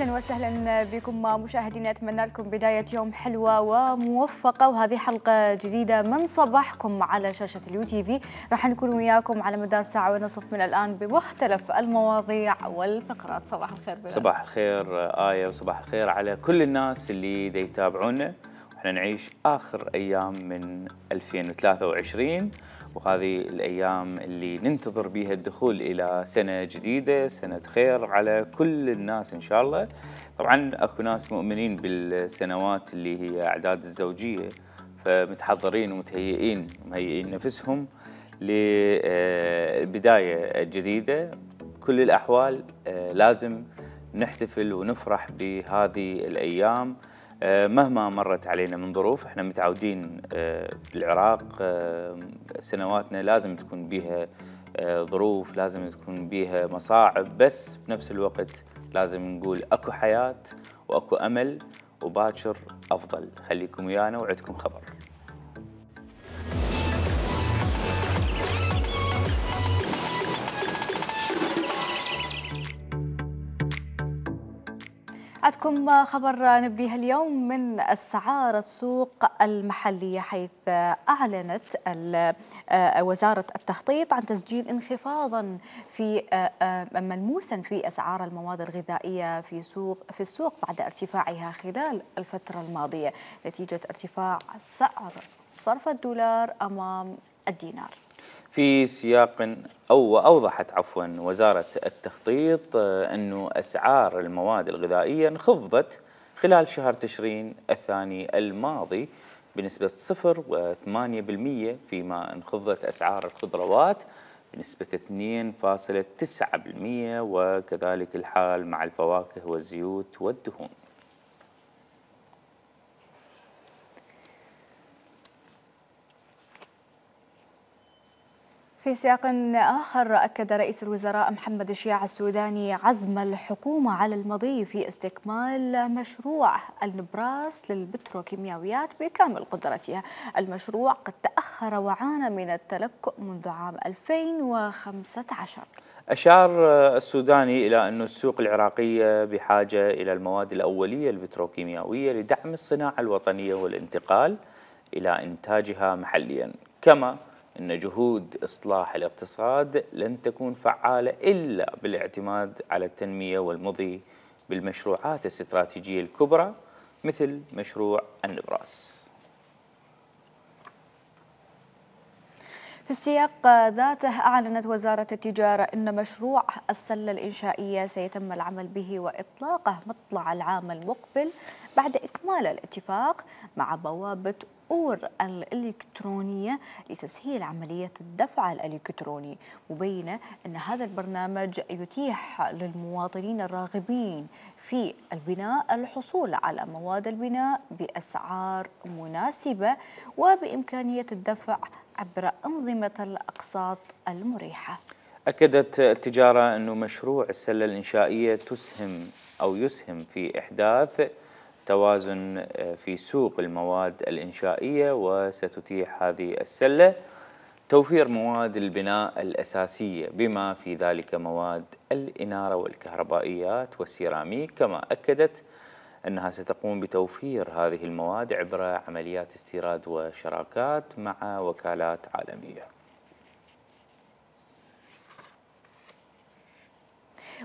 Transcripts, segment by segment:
أهلا وسهلا بكم مشاهدينا، أتمنى لكم بداية يوم حلوة وموفقة. وهذه حلقة جديدة من صباحكم على شاشة اليو تي في، راح نكون وياكم على مدار ساعة ونصف من الآن بمختلف المواضيع والفقرات. صباح الخير بلال. صباح الخير آية، وصباح الخير على كل الناس اللي يتابعونا. احنا نعيش آخر أيام من 2023، وهذه الأيام اللي ننتظر بها الدخول إلى سنة جديدة، سنة خير على كل الناس إن شاء الله. طبعاً أكو ناس مؤمنين بالسنوات اللي هي أعداد الزوجية، فمتحضرين ومتهيئين ومهيئين نفسهم للبداية الجديدة. بكل الأحوال لازم نحتفل ونفرح بهذه الأيام مهما مرت علينا من ظروف. احنا متعودين بالعراق سنواتنا لازم تكون بيها ظروف، لازم تكون بيها مصاعب، بس بنفس الوقت لازم نقول اكو حياة واكو امل وباكر افضل. خليكم ويانا وعدكم خبر. عندكم خبر نبديها اليوم من أسعار السوق المحلية، حيث أعلنت وزارة التخطيط عن تسجيل انخفاضا في ملموسا في أسعار المواد الغذائية في السوق بعد ارتفاعها خلال الفترة الماضية نتيجة ارتفاع سعر صرف الدولار أمام الدينار. في سياق أوضحت وزارة التخطيط أنه أسعار المواد الغذائية انخفضت خلال شهر تشرين الثاني الماضي بنسبة 0.8%، فيما انخفضت أسعار الخضروات بنسبة 2.9%، وكذلك الحال مع الفواكه والزيوت والدهون. في سياق آخر، أكد رئيس الوزراء محمد الشياع السوداني عزم الحكومة على المضي في استكمال مشروع النبراس للبتروكيماويات بكامل قدرتها. المشروع قد تأخر وعانى من التلكؤ منذ عام 2015. أشار السوداني إلى أن السوق العراقية بحاجة إلى المواد الأولية البتروكيماوية لدعم الصناعة الوطنية والانتقال إلى إنتاجها محليا، كما أن جهود إصلاح الاقتصاد لن تكون فعالة إلا بالاعتماد على التنمية والمضي بالمشروعات الاستراتيجية الكبرى مثل مشروع النبراس. في السياق ذاته، أعلنت وزارة التجارة أن مشروع السلة الإنشائية سيتم العمل به وإطلاقه مطلع العام المقبل بعد إكمال الاتفاق مع بوابة أور الإلكترونية لتسهيل عملية الدفع الإلكتروني، مبينة أن هذا البرنامج يتيح للمواطنين الراغبين في البناء الحصول على مواد البناء بأسعار مناسبة وبإمكانية الدفع عبر أنظمة الأقساط المريحة. أكدت التجارة أن مشروع السلة الإنشائية يسهم في إحداث توازن في سوق المواد الإنشائية، وستتيح هذه السلة توفير مواد البناء الأساسية بما في ذلك مواد الإنارة والكهربائيات والسيراميك، كما أكدت أنها ستقوم بتوفير هذه المواد عبر عمليات استيراد وشراكات مع وكالات عالمية.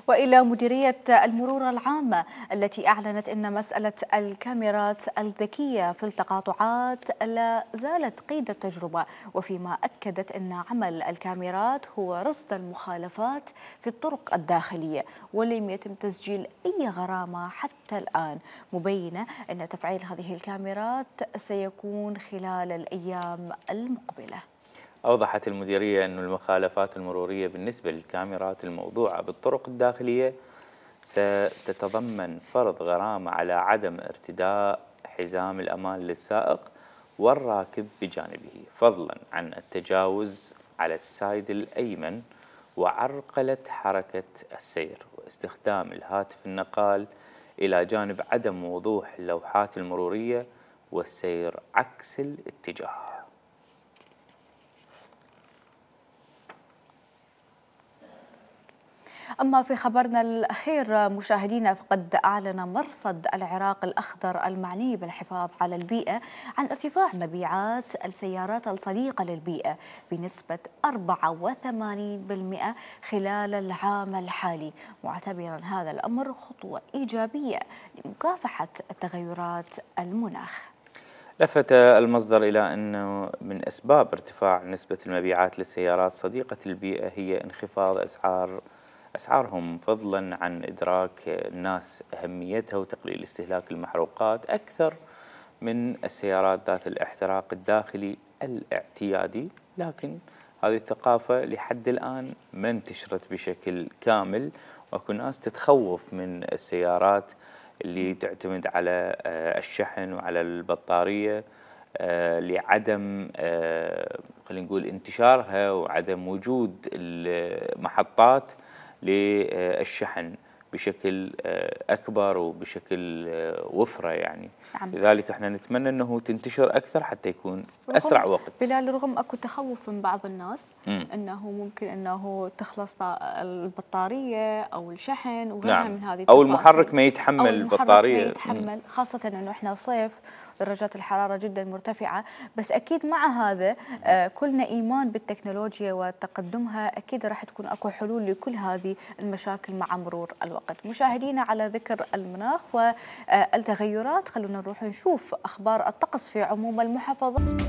وإلى مديرية المرور العامة، التي أعلنت أن مسألة الكاميرات الذكية في التقاطعات لا زالت قيد التجربة، وفيما أكدت أن عمل الكاميرات هو رصد المخالفات في الطرق الداخلية ولم يتم تسجيل أي غرامة حتى الآن، مبينة أن تفعيل هذه الكاميرات سيكون خلال الأيام المقبلة. أوضحت المديرية أن المخالفات المرورية بالنسبة للكاميرات الموضوعة بالطرق الداخلية ستتضمن فرض غرامة على عدم ارتداء حزام الأمان للسائق والراكب بجانبه، فضلا عن التجاوز على السايد الأيمن وعرقلة حركة السير، واستخدام الهاتف النقال إلى جانب عدم وضوح اللوحات المرورية والسير عكس الاتجاه. أما في خبرنا الأخير مشاهدينا، فقد أعلن مرصد العراق الأخضر المعني بالحفاظ على البيئة عن ارتفاع مبيعات السيارات الصديقة للبيئة بنسبة 84% خلال العام الحالي، معتبرا هذا الأمر خطوة إيجابية لمكافحة تغيرات المناخ. لفت المصدر إلى أنه من أسباب ارتفاع نسبة المبيعات للسيارات صديقة البيئة هي انخفاض أسعارهم، فضلا عن إدراك الناس أهميتها وتقليل استهلاك المحروقات أكثر من السيارات ذات الاحتراق الداخلي الاعتيادي. لكن هذه الثقافة لحد الآن ما انتشرت بشكل كامل، واكو ناس تتخوف من السيارات اللي تعتمد على الشحن وعلى البطارية لعدم خلينا نقول انتشارها وعدم وجود المحطات للشحن بشكل أكبر وبشكل وفرة يعني. لذلك احنا نتمنى أنه تنتشر أكثر حتى يكون أسرع وقت. بلال رغم أكو تخوف من بعض الناس أنه ممكن أنه تخلص البطارية أو الشحن وغيرها من هذه التفاصيل، أو المحرك ما يتحمل البطارية خاصة أنه احنا صيف، درجات الحرارة جدا مرتفعة. بس أكيد مع هذا كلنا إيمان بالتكنولوجيا وتقدمها، أكيد راح تكون أكو حلول لكل هذه المشاكل مع مرور الوقت. مشاهدينا، على ذكر المناخ والتغيرات خلونا نروح نشوف أخبار الطقس في عموم المحافظات.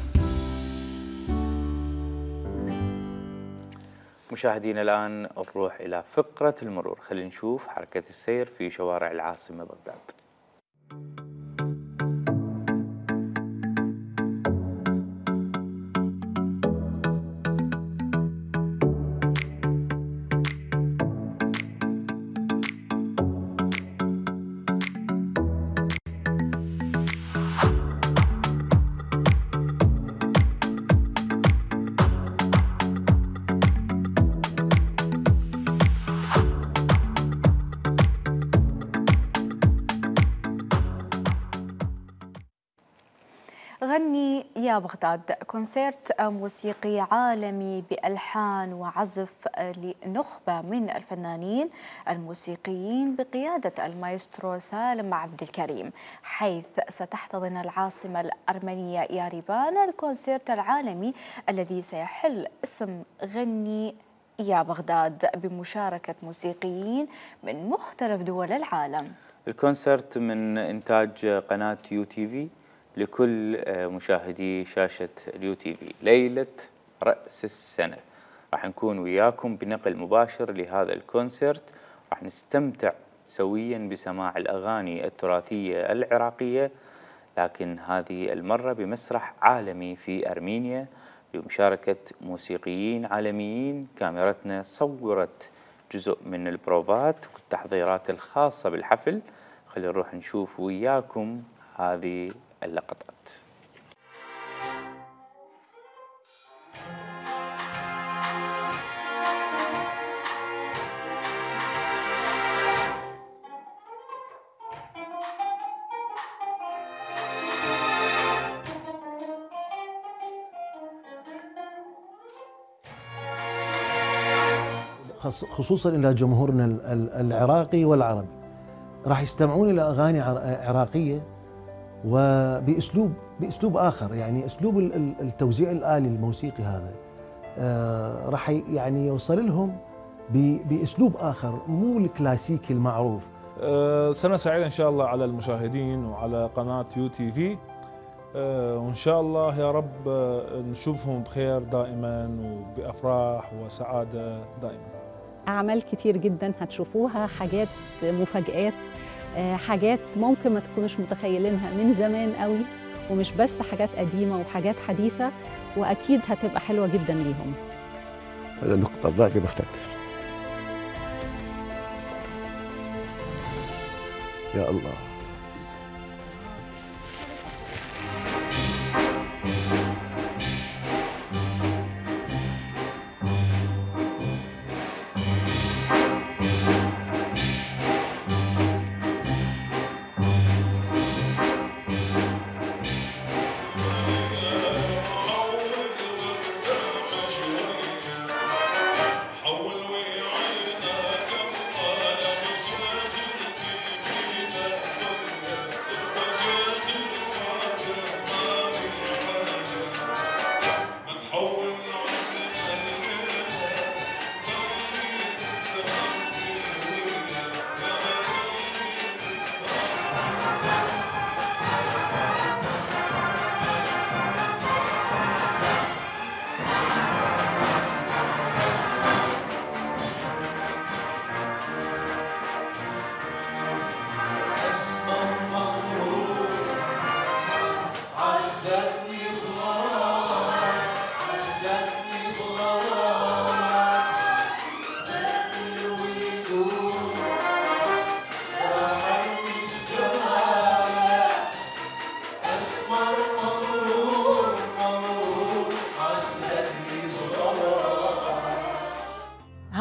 مشاهدينا، الآن نروح إلى فقرة المرور، خلينا نشوف حركة السير في شوارع العاصمة بغداد. غني يا بغداد، كونسيرت موسيقي عالمي بألحان وعزف لنخبة من الفنانين الموسيقيين بقيادة المايسترو سالم عبد الكريم، حيث ستحتضن العاصمة الأرمنية يريفان الكونسيرت العالمي الذي سيحل اسم غني يا بغداد بمشاركة موسيقيين من مختلف دول العالم. الكونسيرت من إنتاج قناة يو تي في لكل مشاهدي شاشة اليو تي في. ليلة رأس السنة راح نكون وياكم بنقل مباشر لهذا الكونسرت، راح نستمتع سويا بسماع الأغاني التراثية العراقية، لكن هذه المرة بمسرح عالمي في أرمينيا بمشاركة موسيقيين عالميين. كاميرتنا صورت جزء من البروفات والتحضيرات الخاصة بالحفل، خلينا نروح نشوف وياكم هذه اللقطات. خصوصا إلى جمهورنا العراقي والعربي، راح يستمعون إلى أغاني عراقية وباسلوب اخر، يعني اسلوب التوزيع الالي الموسيقي هذا راح يعني يوصل لهم باسلوب اخر مو الكلاسيكي المعروف. سنه سعيده ان شاء الله على المشاهدين وعلى قناه يو تي في، وان شاء الله يا رب نشوفهم بخير دائما وبافراح وسعاده دائما. اعمال كتير جدا هتشوفوها، حاجات مفاجآت، حاجات ممكن ما تكونوش متخيلينها من زمان قوي، ومش بس حاجات قديمة وحاجات حديثة، وأكيد هتبقى حلوة جدا ليهم. هذا نقطة ضعف بغداد. يا الله.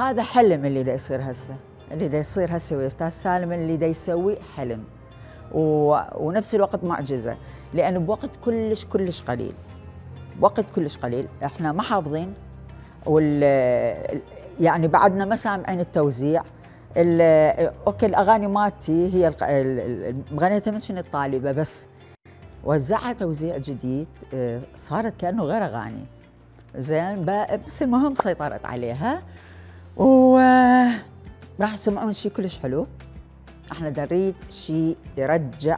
هذا حلم اللي دا يصير هسه، اللي دا يصير هسه ويا استاذ سالم، اللي دا يسوي حلم ونفس الوقت معجزه، لانه بوقت كلش قليل، وقت كلش قليل احنا ما حافظين، يعني بعدنا ما سامعين التوزيع. اوكي الاغاني مالتي هي غنيتها من شنو الطالبه، بس وزعها توزيع جديد، صارت كانه غير اغاني زين، بس المهم سيطرت عليها وراح تسمعون شيء كلش حلو. احنا نريد شيء يرجع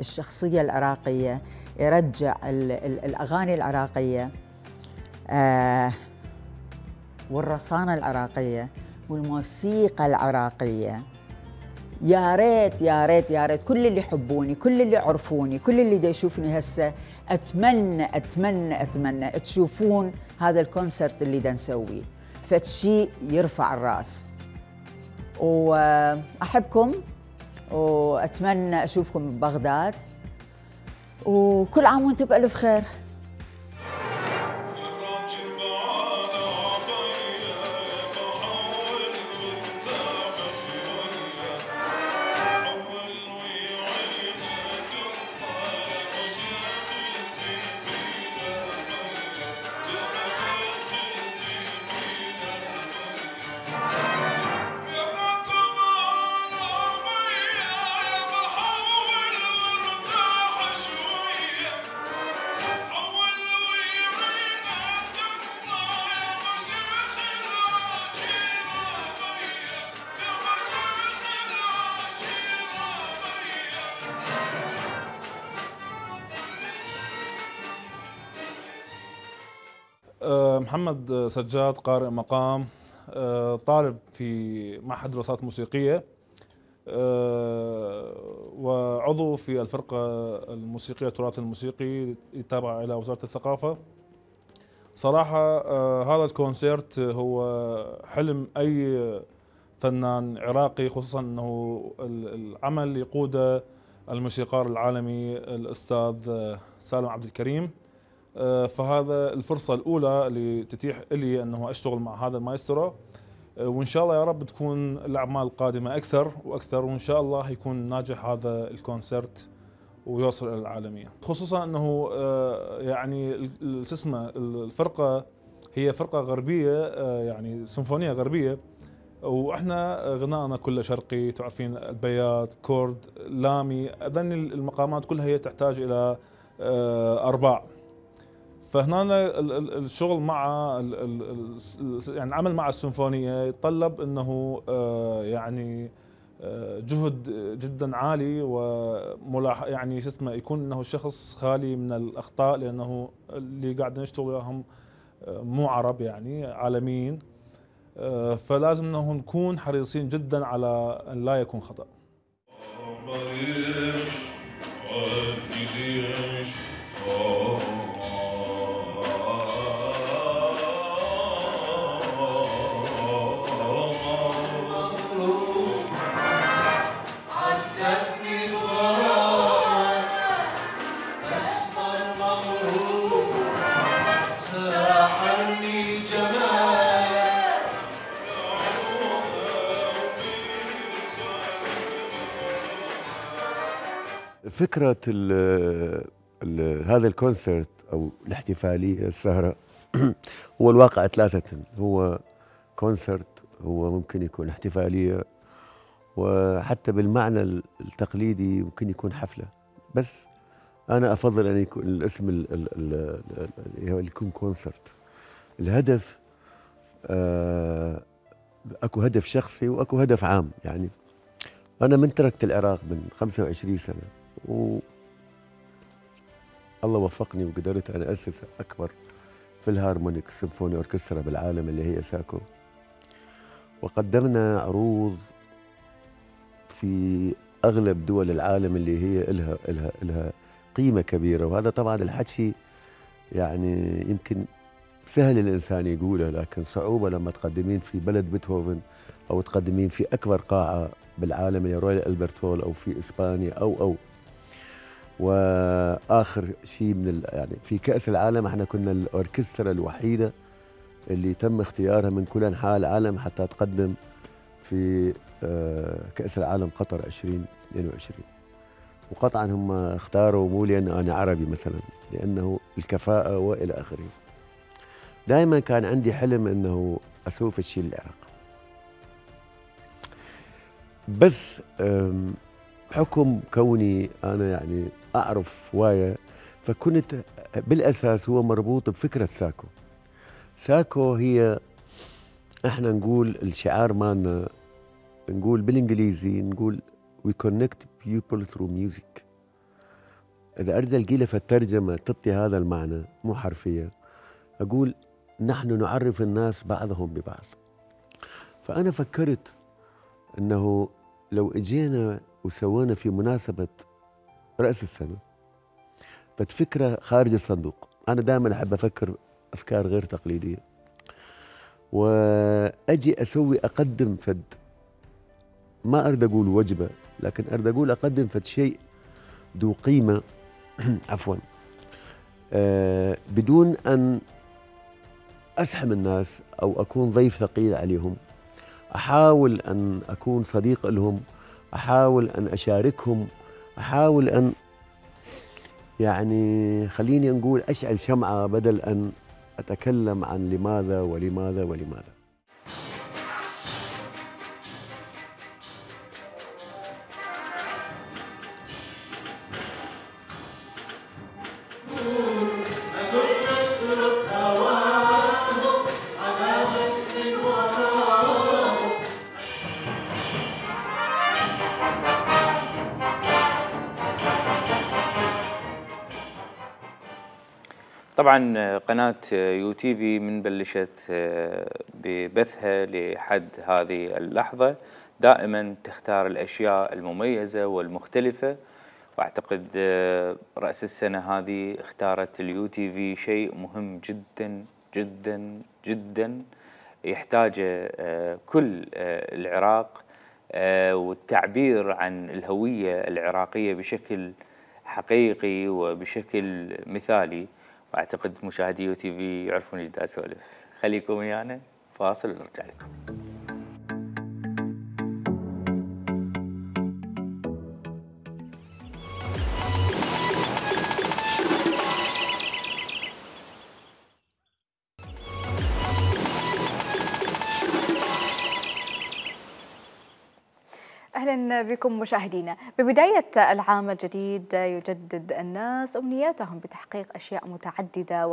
الشخصيه العراقيه، يرجع الاغاني العراقيه والرصانه العراقيه والموسيقى العراقيه. يا ريت يا ريت يا ريت كل اللي يحبوني، كل اللي يعرفوني، كل اللي دا يشوفني هسه، اتمنى اتمنى اتمنى تشوفون هذا الكونسرت اللي دا نسويه، فشي يرفع الراس. واحبكم واتمنى اشوفكم ببغداد، وكل عام وانتم بالف خير. محمد سجاد قارئ مقام، طالب في معهد الدراسات الموسيقية، وعضو في الفرقة الموسيقية التراث الموسيقي التابعة إلى وزارة الثقافة. صراحة هذا الكونسيرت هو حلم أي فنان عراقي، خصوصا أنه العمل يقوده الموسيقار العالمي الأستاذ سالم عبد الكريم. فهذا الفرصة الأولى اللي تتيح لي أنه أشتغل مع هذا المايسترو، وإن شاء الله يا رب تكون الأعمال القادمة أكثر وأكثر، وإن شاء الله يكون ناجح هذا الكونسرت ويوصل إلى العالمية. خصوصا أنه يعني اسمه الفرقة هي فرقة غربية، يعني سيمفونية غربية، وإحنا غناءنا كله شرقي، تعرفين البيات، كورد، لامي، أظن المقامات كلها هي تحتاج إلى أرباع. فهنا الشغل مع يعني العمل مع السيمفونيه يتطلب انه يعني جهد جدا عالي، وملاحظه يعني شو اسمه يكون انه الشخص خالي من الاخطاء، لانه اللي قاعد نشتغل وياهم مو عرب يعني عالميين، فلازم انه نكون حريصين جدا على ان لا يكون خطا. فكرة هذا الكونسرت أو الاحتفالية السهرة هو الواقع ثلاثة، هو كونسرت، هو ممكن يكون احتفالية، وحتى بالمعنى التقليدي ممكن يكون حفلة، بس أنا أفضل أن يكون الاسم يكون كونسرت. الهدف أكو هدف شخصي وأكو هدف عام. يعني أنا من تركت العراق من 25 سنة الله وفقني وقدرت أن أسس أكبر فيلهارمونيك سيمفوني أوركسترا بالعالم اللي هي ساكو، وقدمنا عروض في أغلب دول العالم اللي هي إلها قيمة كبيرة. وهذا طبعا الحكي يعني يمكن سهل الإنسان يقوله، لكن صعوبة لما تقدمين في بلد بيتهوفن أو تقدمين في أكبر قاعة بالعالم اللي رويال ألبرت هول أو في إسبانيا أو واخر شيء يعني في كاس العالم احنا كنا الاوركسترا الوحيده اللي تم اختيارها من كل أنحاء العالم حتى تقدم في كأس العالم قطر 2022. وقطعا هم اختاروا مو لأن أنا عربي مثلا، لأنه الكفاءة وإلى آخره. دائما كان عندي حلم أنه أسوي في الشيء للعراق، بس حكم كوني أنا يعني أعرف هواية، فكنت بالأساس هو مربوط بفكرة ساكو. ساكو هي، احنا نقول الشعار مالنا، نقول بالإنجليزي نقول we connect people through music. إذا أرجع القيلة في الترجمة تعطي هذا المعنى، مو حرفية، أقول نحن نعرف الناس بعضهم ببعض. فأنا فكرت أنه لو إجينا وسوينا في مناسبة رأس السنة فكرة خارج الصندوق، أنا دائما أحب أفكر أفكار غير تقليدية، وأجي أسوي أقدم فد، ما أرد أقول وجبة، لكن أرد أقول أقدم فد شيء ذو قيمة عفوا بدون أن أسحم الناس أو أكون ضيف ثقيل عليهم. أحاول أن أكون صديق لهم، أحاول أن أشاركهم، أحاول أن يعني خليني نقول أشعل شمعة بدل أن أتكلم عن لماذا ولماذا ولماذا. طبعاً قناة يو تي في من بلشت ببثها لحد هذه اللحظة دائماً تختار الأشياء المميزة والمختلفة، وأعتقد رأس السنة هذه اختارت اليو تي في شيء مهم جداً جداً جداً يحتاجه كل العراق، والتعبير عن الهوية العراقية بشكل حقيقي وبشكل مثالي. أعتقد مشاهدي يو تي في يعرفون ايش دا اسولف. خليكم ويانا، فاصل ونرجع لكم. أهلا بكم مشاهدينا. ببداية العام الجديد يجدد الناس أمنياتهم بتحقيق أشياء متعددة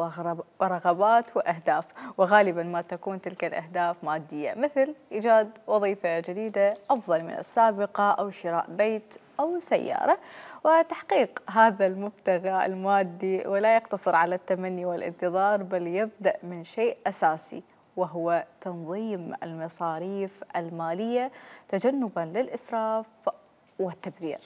ورغبات وأهداف، وغالبا ما تكون تلك الأهداف مادية، مثل إيجاد وظيفة جديدة أفضل من السابقة أو شراء بيت أو سيارة. وتحقيق هذا المبتغى المادي ولا يقتصر على التمني والانتظار، بل يبدأ من شيء أساسي وهو تنظيم المصاريف المالية تجنباً للإسراف والتبذير.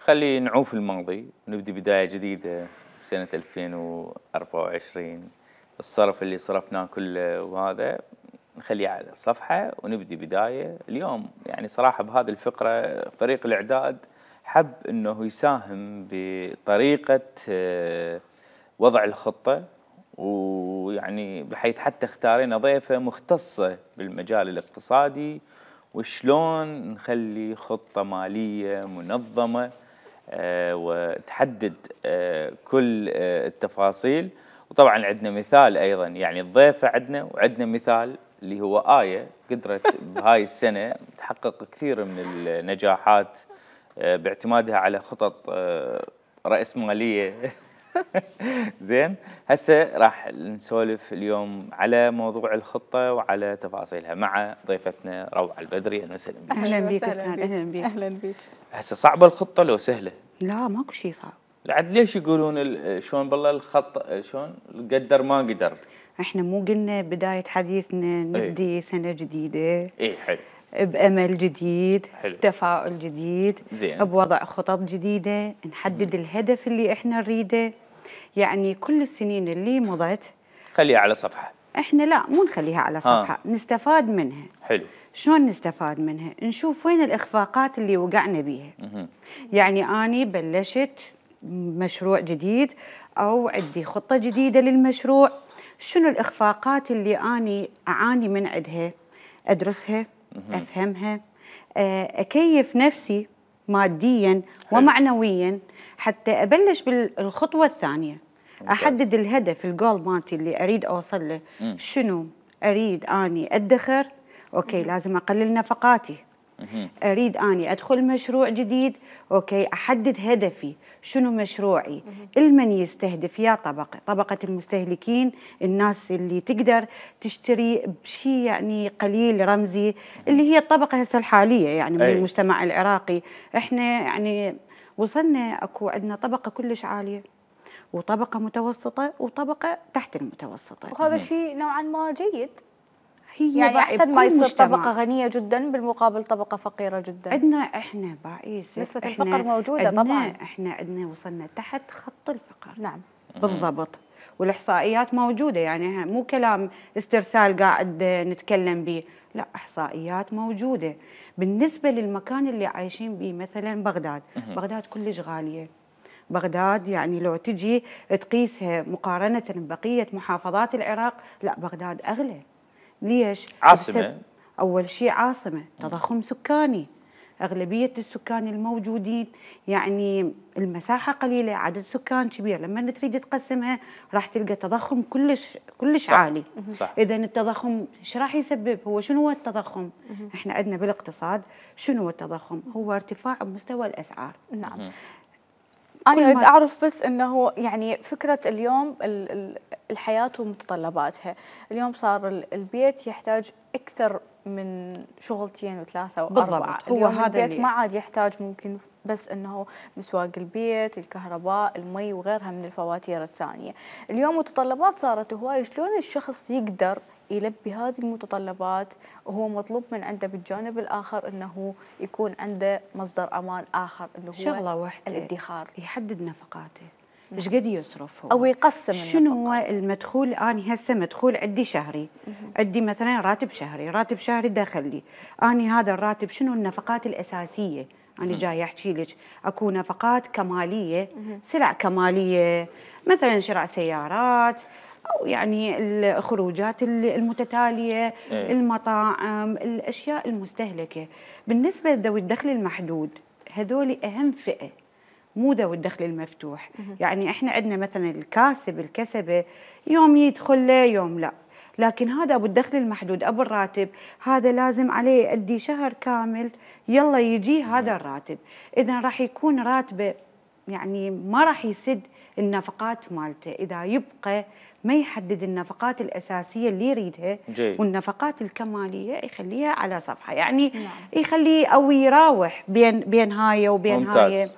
خلي نعوف الماضي ونبدأ بداية جديدة بسنة 2024. الصرف اللي صرفناه كله وهذا نخليه على الصفحة ونبدي بداية اليوم. يعني صراحة بهذه الفقرة فريق الإعداد حب أنه يساهم بطريقة وضع الخطة، ويعني بحيث حتى اختارينا ضيفة مختصة بالمجال الاقتصادي وشلون نخلي خطة مالية منظمة وتحدد كل التفاصيل. وطبعا عندنا مثال أيضا، يعني الضيفة عندنا وعندنا مثال اللي هو آية قدرت بهاي السنة تحقق كثير من النجاحات باعتمادها على خطط رأسمالية. زين، هسه راح نسولف اليوم على موضوع الخطة وعلى تفاصيلها مع ضيفتنا روعه البدري. اهلا وسهلا بك. اهلا بك. اهلا بك. هسه صعبة الخطة لو سهلة؟ لا، ماكو شيء صعب. لعد ليش يقولون شلون بالله الخط شلون قدر ما قدر؟ احنا مو قلنا بداية حديثنا نبدي سنة جديدة، اي حلو، بأمل جديد، حلو، تفاؤل جديد، زين، بوضع خطط جديدة، نحدد الهدف اللي احنا نريده. يعني كل السنين اللي مضت خليها على صفحة، احنا لا مو نخليها على صفحة، نستفاد منها. حلو، شلون نستفاد منها؟ نشوف وين الإخفاقات اللي وقعنا بيها. يعني أنا بلشت مشروع جديد أو عندي خطة جديدة للمشروع، شنو الإخفاقات اللي أنا أعاني من عندها؟ أدرسها، أفهمها، أكيف نفسي مادياً ومعنوياً حتى أبلش بالخطوة الثانية. أحدد الهدف، الجول مالتي اللي أريد أوصل له، شنو أريد أني أدخر؟ أوكي لازم أقلل نفقاتي. أريد أني أدخل مشروع جديد، أوكي أحدد هدفي، شنو مشروعي؟ المن يستهدف؟ يا طبقة المستهلكين، الناس اللي تقدر تشتري بشيء يعني قليل رمزي، اللي هي الطبقة هسه الحالية يعني من المجتمع العراقي. إحنا يعني وصلنا أكو عندنا طبقة كلش عالية وطبقة متوسطة وطبقة تحت المتوسطة، وهذا شيء نوعا ما جيد. هي يعني أحسن ما يصير طبقة غنية جدا بالمقابل طبقة فقيرة جدا. عندنا إحنا باعيس نسبة الفقر موجودة طبعا، إحنا عندنا وصلنا تحت خط الفقر. نعم بالضبط، والإحصائيات موجودة، يعني مو كلام استرسال قاعد نتكلم به، لا إحصائيات موجودة. بالنسبة للمكان اللي عايشين به مثلا بغداد، بغداد كلش غالية. بغداد يعني لو تجي تقيسها مقارنة ببقية محافظات العراق، لا بغداد أغلى. ليش؟ عاصمة، أول شيء عاصمة، تضخم سكاني، أغلبية السكان الموجودين يعني المساحة قليلة، عدد سكان كبير، لما تريد تقسمها راح تلقى تضخم كلش صح. عالي. إذا التضخم ايش راح يسبب؟ هو شنو هو التضخم؟ احنا عندنا بالاقتصاد شنو هو التضخم؟ هو ارتفاع بمستوى الأسعار. نعم أنا أريد أعرف بس أنه يعني فكرة اليوم الحياة ومتطلباتها، اليوم صار البيت يحتاج أكثر من شغلتين وثلاثة وأربعة. اليوم هو البيت ما عاد يحتاج ممكن بس أنه مسواق البيت، الكهرباء، المي وغيرها من الفواتير الثانية. اليوم متطلبات صارت هواي، شلون الشخص يقدر يلبي هذه المتطلبات وهو مطلوب من عنده بالجانب الآخر أنه يكون عنده مصدر أمان آخر اللي هو الادخار، يحدد نفقاته ايش قد يصرف هو أو يقسم النفقات. شنو هو المدخول؟ أنا هسه مدخول عندي شهري، عندي مثلا راتب شهري، راتب شهري داخل لي، أنا هذا الراتب شنو النفقات الأساسية؟ أنا جاي أحكي لك أكو نفقات كمالية، سلع كمالية، مثلا شراء سيارات أو يعني الخروجات المتتالية، المطاعم، الأشياء المستهلكة. بالنسبة لذوي الدخل المحدود، هذول أهم فئة، مو ذوي الدخل المفتوح. يعني إحنا عندنا مثلا الكاسب، الكسبة، يوم يدخل له يوم لا، لكن هذا أبو الدخل المحدود، أبو الراتب، هذا لازم عليه يؤدي شهر كامل يلا يجي هذا الراتب. إذا راح يكون راتبه يعني ما راح يسد النفقات مالته، إذا يبقى ما يحدد النفقات الأساسية اللي يريدها والنفقات الكمالية يخليها على صفحة، يعني يخليه أو يراوح بين هاي وبين هاي.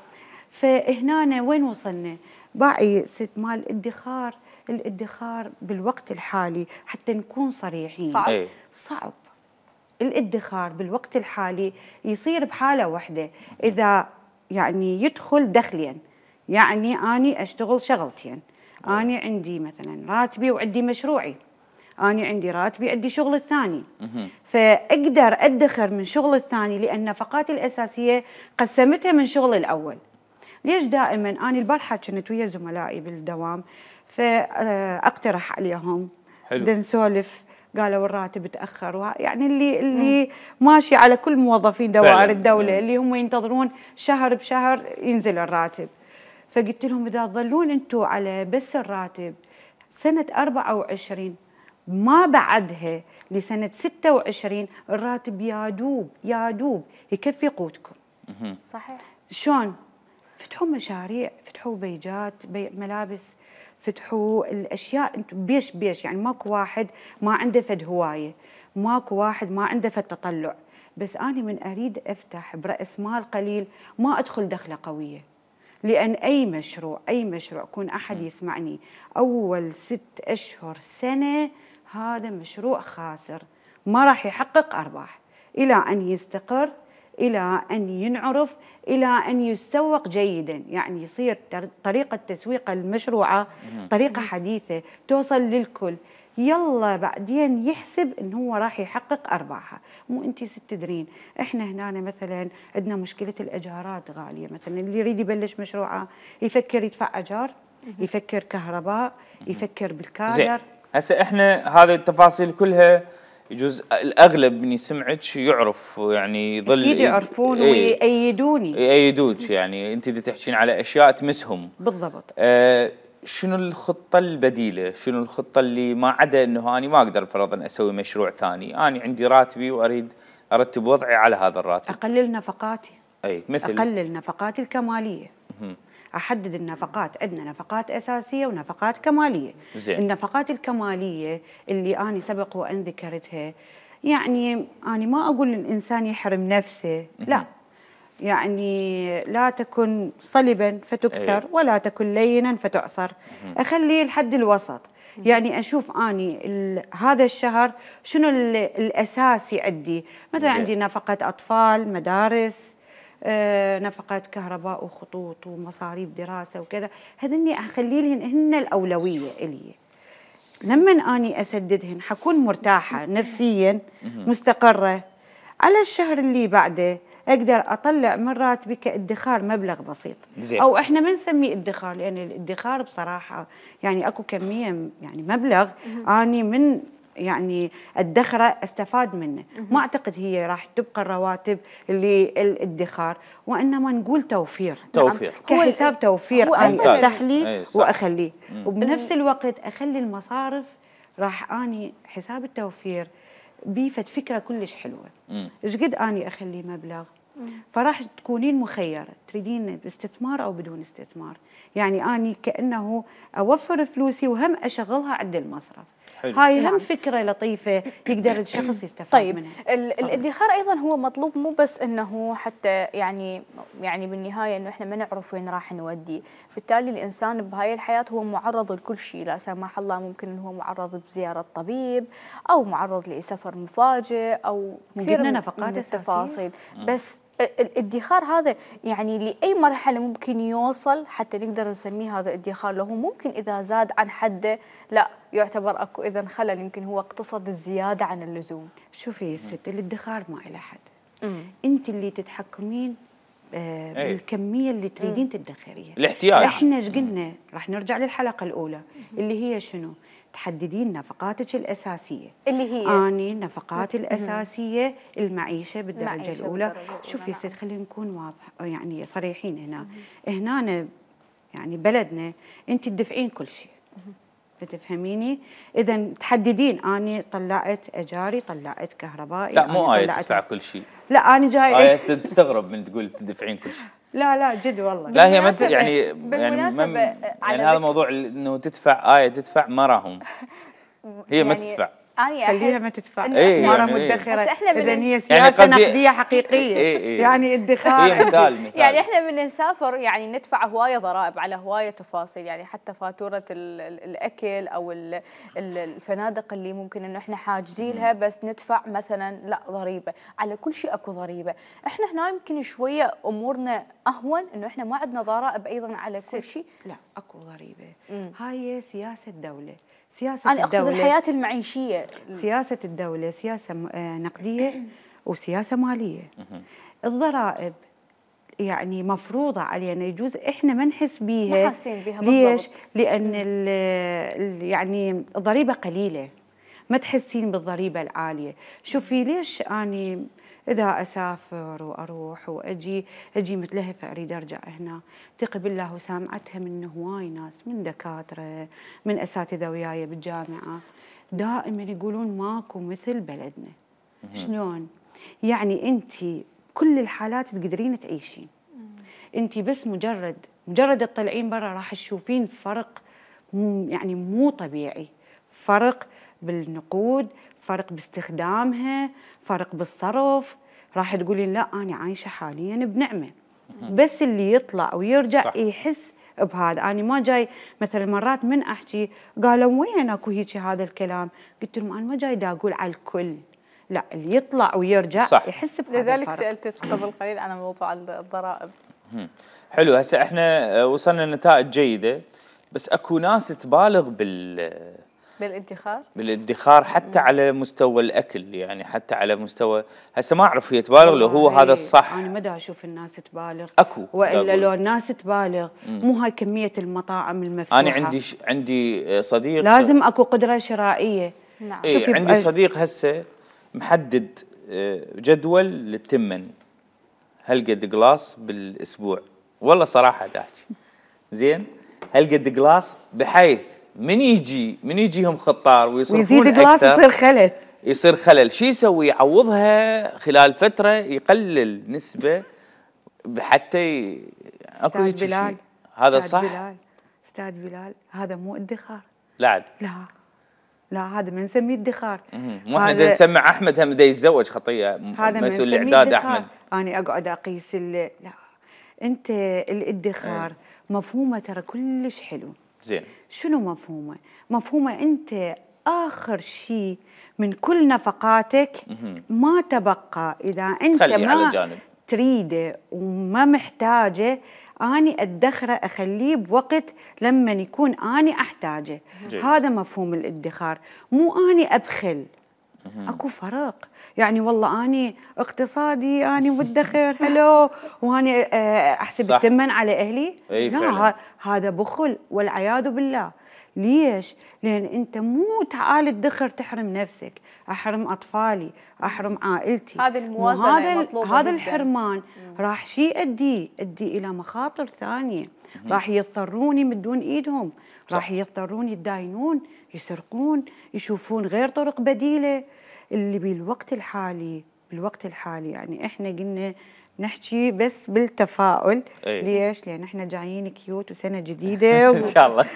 فهنا وين وصلنا؟ باعي ست مال الادخار، الادخار بالوقت الحالي حتى نكون صريحين صعب. صعب الادخار بالوقت الحالي يصير بحالة واحدة، إذا يعني يدخل دخليا، يعني أني أشتغل شغلتين، أنا عندي مثلا راتبي وعندي مشروعي، أنا عندي راتبي عندي شغل الثاني، فأقدر أدخر من شغل الثاني لأن نفقاتي الأساسية قسمتها من شغل الأول. ليش دائما أنا البارحة كنت ويا زملائي بالدوام فأقترح عليهم دنسولف، قالوا الراتب تأخر، يعني اللي ماشي على كل موظفين دوائر الدولة اللي هم ينتظرون شهر بشهر ينزل الراتب. فقلت لهم إذا تظلون أنتوا على بس الراتب سنة 24 ما بعدها لسنة 26 الراتب يا دوب يكفي قوتكم. صحيح. شلون؟ فتحوا مشاريع، فتحوا بيجات، بيع ملابس، فتحوا الأشياء أنتم بيش، يعني ماكو واحد ما عنده فد هواية، ماكو واحد ما عنده فد تطلع. بس أنا من أريد أفتح برأس مال قليل ما أدخل دخلة قوية، لأن أي مشروع كون أحد يسمعني، أول 6 أشهر سنة هذا مشروع خاسر، ما راح يحقق أرباح إلى أن يستقر، إلى أن ينعرف، إلى أن يسوق جيدا، يعني يصير طريقة تسويق المشروعة طريقة حديثة توصل للكل. يلا بعدين يحسب إن هو راح يحقق أرباحها. مو أنتي ست تدرين إحنا هنا مثلا عندنا مشكلة الأجارات غالية، مثلا اللي يريد يبلش مشروعه يفكر يدفع أجار، يفكر كهرباء، يفكر بالكادر. هسه إحنا هذه التفاصيل كلها يجوز الأغلب من يسمعك يعرف، يعني يظل أكيد يعرفون ويأيدوني يأيدوك، يعني أنت دي تحكين على أشياء تمسهم بالضبط. شنو الخطة البديلة؟ شنو الخطة اللي ما عدا أنه أنا ما أقدر فرضاً أسوي مشروع ثاني، أنا عندي راتبي وأريد أرتب وضعي على هذا الراتب؟ أقلل نفقاتي. أي مثل؟ أقلل نفقاتي الكمالية. أحدد النفقات، عندنا نفقات أساسية ونفقات كمالية. زين. النفقات الكمالية اللي أنا سبق وأن ذكرتها، يعني أنا ما أقول الإنسان يحرم نفسه، لا، يعني لا تكن صلبا فتكسر ولا تكن لينا فتعصر، أخليه الحد الوسط، يعني أشوف أني هذا الشهر شنو الأساسي عندي، مثلا عندي نفقة أطفال، مدارس، نفقات كهرباء وخطوط ومصاريف دراسة وكذا، هذني أخلي لهن هن الأولوية إلي. لما أني أسددهن حكون مرتاحة نفسيا مستقرة، على الشهر اللي بعده أقدر أطلع من راتبي كإدخار مبلغ بسيط، أو إحنا ما نسميه إدخار، لأن الإدخار بصراحة يعني أكو كمية، يعني مبلغ أني من يعني الدخرة استفاد منه، ما أعتقد هي راح تبقى الرواتب اللي الادخار، وإنما نقول توفير. توفير نعم. كحساب توفير أنا أفتح لي وأخليه، وبنفس الوقت أخلي المصارف راح أني حساب التوفير بيفت فكرة كلش حلوة. إيش قد أني أخلي مبلغ؟ فراح تكونين مخيرة، تريدين باستثمار أو بدون استثمار، يعني أني كأنه أوفر فلوسي وهم أشغلها عند المصرف. هاي هم فكرة لطيفة يقدر الشخص يستفاد منها. طيب الادخار أيضا هو مطلوب، مو بس أنه حتى يعني بالنهاية أنه إحنا ما نعرف وين راح نودي، بالتالي الإنسان بهاي الحياة هو معرض لكل شيء، لا سمح الله ممكن هو معرض بزيارة طبيب أو معرض لسفر مفاجئ أو كثير من التفاصيل، بس الادخار هذا يعني لأي مرحلة ممكن يوصل حتى نقدر نسميه هذا ادخار، له ممكن إذا زاد عن حده لا يعتبر أكو إذا خلل، يمكن هو اقتصد الزيادة عن اللزوم. شوفي يا ست، الادخار ما إلى حد، أنت اللي تتحكمين بالكمية اللي تريدين تدخريها، الاحتياج. احنا ايش قلنا؟ راح نرجع للحلقة الأولى اللي هي شنو؟ تحددين نفقاتك الأساسية، اللي هي أني نفقاتي الأساسية المعيشة بالدرجة الأولى. شوفي ست، خلينا نكون واضح يعني صريحين هنا. هنا يعني بلدنا أنت تدفعين كل شيء، تفهميني؟ إذا تحددين أني طلعت أجاري، طلعت كهربائي. لا مو آية تدفع كل شيء. لا أنا جاي آية تستغرب من تقول تدفعين كل شيء. لا جد والله. لا هي مثل يعني هذا موضوع إنه تدفع، آية تدفع، ما راهم هي يعني ما تدفع. أنا خليها ما تدفع، ما راهم مدخرة. إذا هي سياسة يعني نقدية حقيقية. يعني ادخار يعني إحنا من نسافر يعني ندفع هواية ضرائب على هواية تفاصيل، يعني حتى فاتورة الأكل أو الفنادق اللي ممكن إنه إحنا حاجزينها، بس ندفع مثلا لا ضريبة على كل شيء، أكو ضريبة. إحنا هنا يمكن شوية أمورنا أهون، إنه إحنا ما عندنا ضرائب أيضا على كل شيء. لا أكو ضريبة، هاي سياسة دولة. سياسة أنا أقصد الحياة المعيشية. سياسة الدولة سياسة نقدية وسياسة مالية. الضرائب يعني مفروضة علينا، يجوز إحنا ما نحس بيها. ليش؟ لأن يعني الضريبة قليلة، ما تحسين بالضريبة العالية. شوفي ليش أني إذا أسافر وأروح وأجي متلهفة أريد أرجع هنا، ثق بالله وسامعتها من هواي ناس، من دكاترة، من أساتذة وياي بالجامعة، دائما يقولون ماكو مثل بلدنا. شلون؟ يعني أنت كل الحالات تقدرين تعيشين، أنت بس مجرد تطلعين برا راح تشوفين فرق يعني مو طبيعي، فرق بالنقود، فرق باستخدامها، فرق بالصرف، راح تقولين لا أنا عايشة حاليا بنعمة. بس اللي يطلع ويرجع صح. يحس بهذا. أنا ما جاي مثلا مرات من أحكي قالوا وين أكو هيك هذا الكلام، قلت لهم أنا ما جاي دا أقول على الكل، لا اللي يطلع ويرجع صح. يحس بهذا. لذلك سألتك قبل قليل على موضوع الضرائب. حلو، هسه احنا وصلنا لنتائج جيدة، بس أكو ناس تبالغ بالادخار حتى على مستوى الاكل، يعني حتى على مستوى هسه ما اعرف هي تبالغ لو هو هذا الصح. انا ما دا اشوف الناس تبالغ، اكو والا لو الناس تبالغ مو هاي كميه المطاعم المفتوحه. انا عندي صديق لازم اكو قدره شرائيه. نعم إيه، عندي صديق هسه محدد جدول للتمن هلقد قلاص بالاسبوع، والله صراحه دا زين هلقد قلاص، بحيث من يجيهم خطار ويصرفون يزيد قلاص يصير خلل، شو يسوي؟ يعوضها خلال فتره، يقلل نسبه حتى اكو هيك شيء. هذا صح؟ استاذ بلال هذا مو ادخار. لا هذا ما نسميه ادخار. مو احنا نسمي احمد هم دا يتزوج خطيه، مسؤول الاعداد احمد. انا اقعد اقيس لا، انت الادخار مفهومه ترى كلش حلو. زين شنو مفهومه؟ مفهومه انت اخر شيء من كل نفقاتك ما تبقى، اذا انت ما تريده وما محتاجه اني ادخره، اخليه بوقت لما يكون اني احتاجه. هذا مفهوم الادخار، مو اني ابخل. اكو فرق، يعني والله اني اقتصادي، اني مدخر هلو واني احسب التمن على اهلي. لا، هذا بخل والعياذ بالله. ليش؟ لان انت مو تعال تدخر تحرم نفسك، احرم اطفالي، احرم عائلتي. هذه الموازنه المطلوبه. هذا الحرمان راح شي يؤدي الى مخاطر ثانيه، راح يضطرون يمدون ايدهم، راح يضطرون يتداينون، يسرقون، يشوفون غير طرق بديله. اللي بالوقت الحالي يعني احنا قلنا نحكي بس بالتفاؤل. ليش؟ لان احنا جايين كيوت وسنه جديده ان شاء الله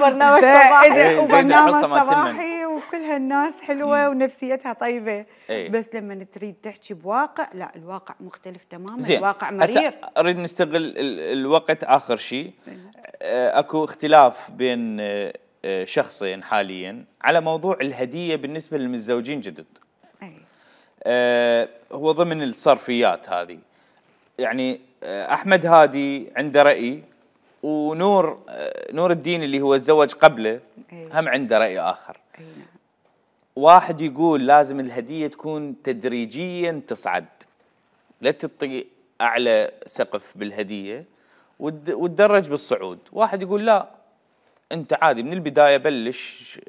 برنامج صباحي وبرنامج صباحي وكل هالناس حلوه ونفسيتها طيبه. بس لما تريد تحكي بواقع، لا، الواقع مختلف تماما. الواقع مرير. اريد نستغل الوقت. اخر شيء اكو اختلاف بين شخصين حاليا على موضوع الهديه بالنسبه للمتزوجين جدد. هو ضمن الصرفيات هذه، يعني احمد هادي عنده راي، ونور الدين اللي هو تزوج قبله هم عنده راي اخر. واحد يقول لازم الهديه تكون تدريجيا تصعد، لا تعطي اعلى سقف بالهديه وتدرج بالصعود. واحد يقول لا، انت عادي من البدايه بلش،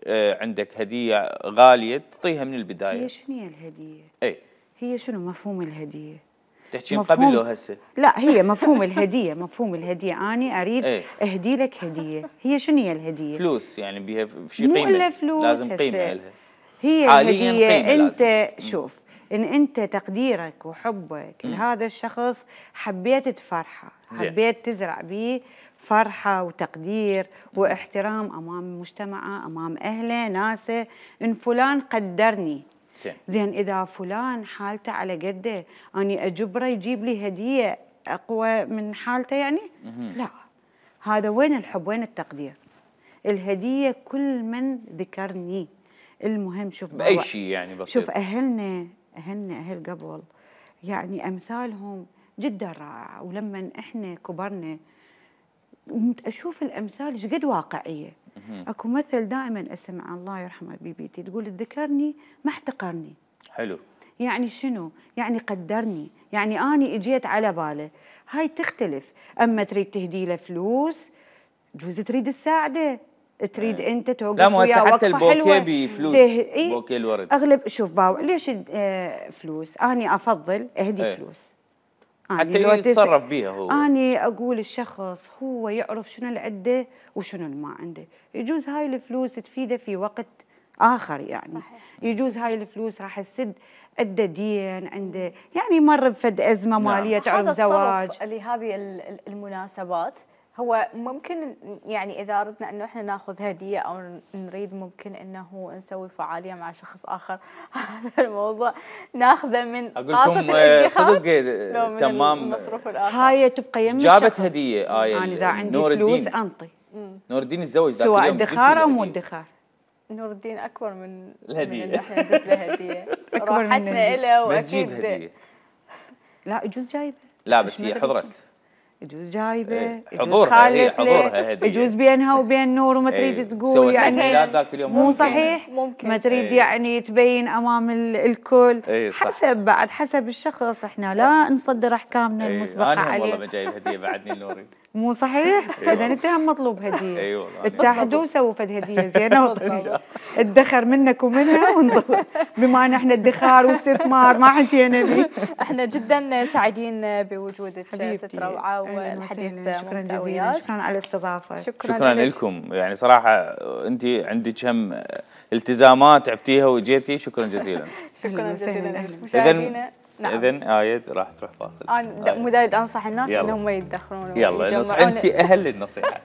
عندك هديه غاليه تعطيها من البدايه. هي شنو هي الهديه؟ هي شنو مفهوم الهديه؟ تحكي قبل لو هسه؟ لا، هي مفهوم الهديه، اني اريد اهدي لك هديه. هي شنو هي الهديه؟ فلوس، يعني بها شي قيمه، لازم قيمه لها. هي الهديه انت شوف ان انت تقديرك وحبك لهذا الشخص، حبيت تفرحه، حبيت تزرع به فرحة وتقدير واحترام أمام مجتمعه، أمام أهله، ناسه، إن فلان قدرني. زين إذا فلان حالته على قده، أني أجبره يجيب لي هدية أقوى من حالته يعني؟ لا، هذا وين الحب؟ وين التقدير؟ الهدية كل من ذكرني. المهم شوف بأي شيء يعني بسيط. شوف أهلنا أهل قبل يعني أمثالهم جدا رائعة، ولما إحنا كبرنا أشوف الأمثال شقد واقعية. أكو مثل دائما أسمع، الله يرحمه بيبيتي، تقول اتذكرني ما احتقرني. حلو. يعني شنو؟ يعني قدرني، يعني أني إجيت على باله. هاي تختلف، أما تريد تهدي له فلوس، جوز تريد تساعده، تريد أنت توقف وياه وقفة حلوة. حتى البوكيه بفلوس، بوكيه الورد أغلب. شوف ليش فلوس؟ أني أفضل أهدي فلوس حتى يتصرف بيها هو. أنا أقول الشخص هو يعرف شنو العدة وشنو ما عنده. يجوز هاي الفلوس تفيده في وقت آخر يعني. صحيح. يجوز هاي الفلوس راح تسد أدى دين عنده، يعني مر بفد أزمة مالية، تعرف زواج. الصرف لهذه المناسبات هو ممكن، يعني إذا أردنا أنه إحنا ناخذ هدية أو نريد ممكن أنه نسوي فعالية مع شخص آخر، هذا الموضوع ناخذه من طاسة الادخار من المصروف الآخر. هاي تبقى يم الشخص. جابت هدية آية، يعني إذا عندي فلوس أنطي. نور الدين تزوج ذاك اليوم، سواء ادخار أو مو ادخار. نور الدين أكبر من الهدية، من إحنا ندز له هدية. راحتنا إله وأكيد ما تجيب هدية. لا يجوز جايبة. لا بس هي حضرت. يجوز جايبه، يجوز حالفله، يجوز بينها وبين نور وما تريد تقول يعني مو صحيح، ما تريد يعني تبين امام الكل. حسب بعد حسب الشخص، احنا لا نصدر احكامنا المسبقه عليه. انا والله ما جايب هديه بعدني نوري مو صحيح؟ اذا انت هم مطلوب هديه. اي والله اتحدوا وسووا فد هديه زينه وطلعوا ادخر منك ومنها ونطلع. بما ان احنا ادخار واستثمار ما حكينا به. احنا جدا سعيدين بوجودك ست روعه والحديث ممتع وياك. شكرا على الاستضافه. شكرا لكم، يعني صراحه انت عندك هم التزامات عبتيها وجيتي. شكرا جزيلا. شكرا جزيلا مشاهدينا. نعم. إذن آية راح تروح فاصل. أنا مدايد أنصح الناس إنهم ما يدخرون. يلا أنت أهل النصيحة.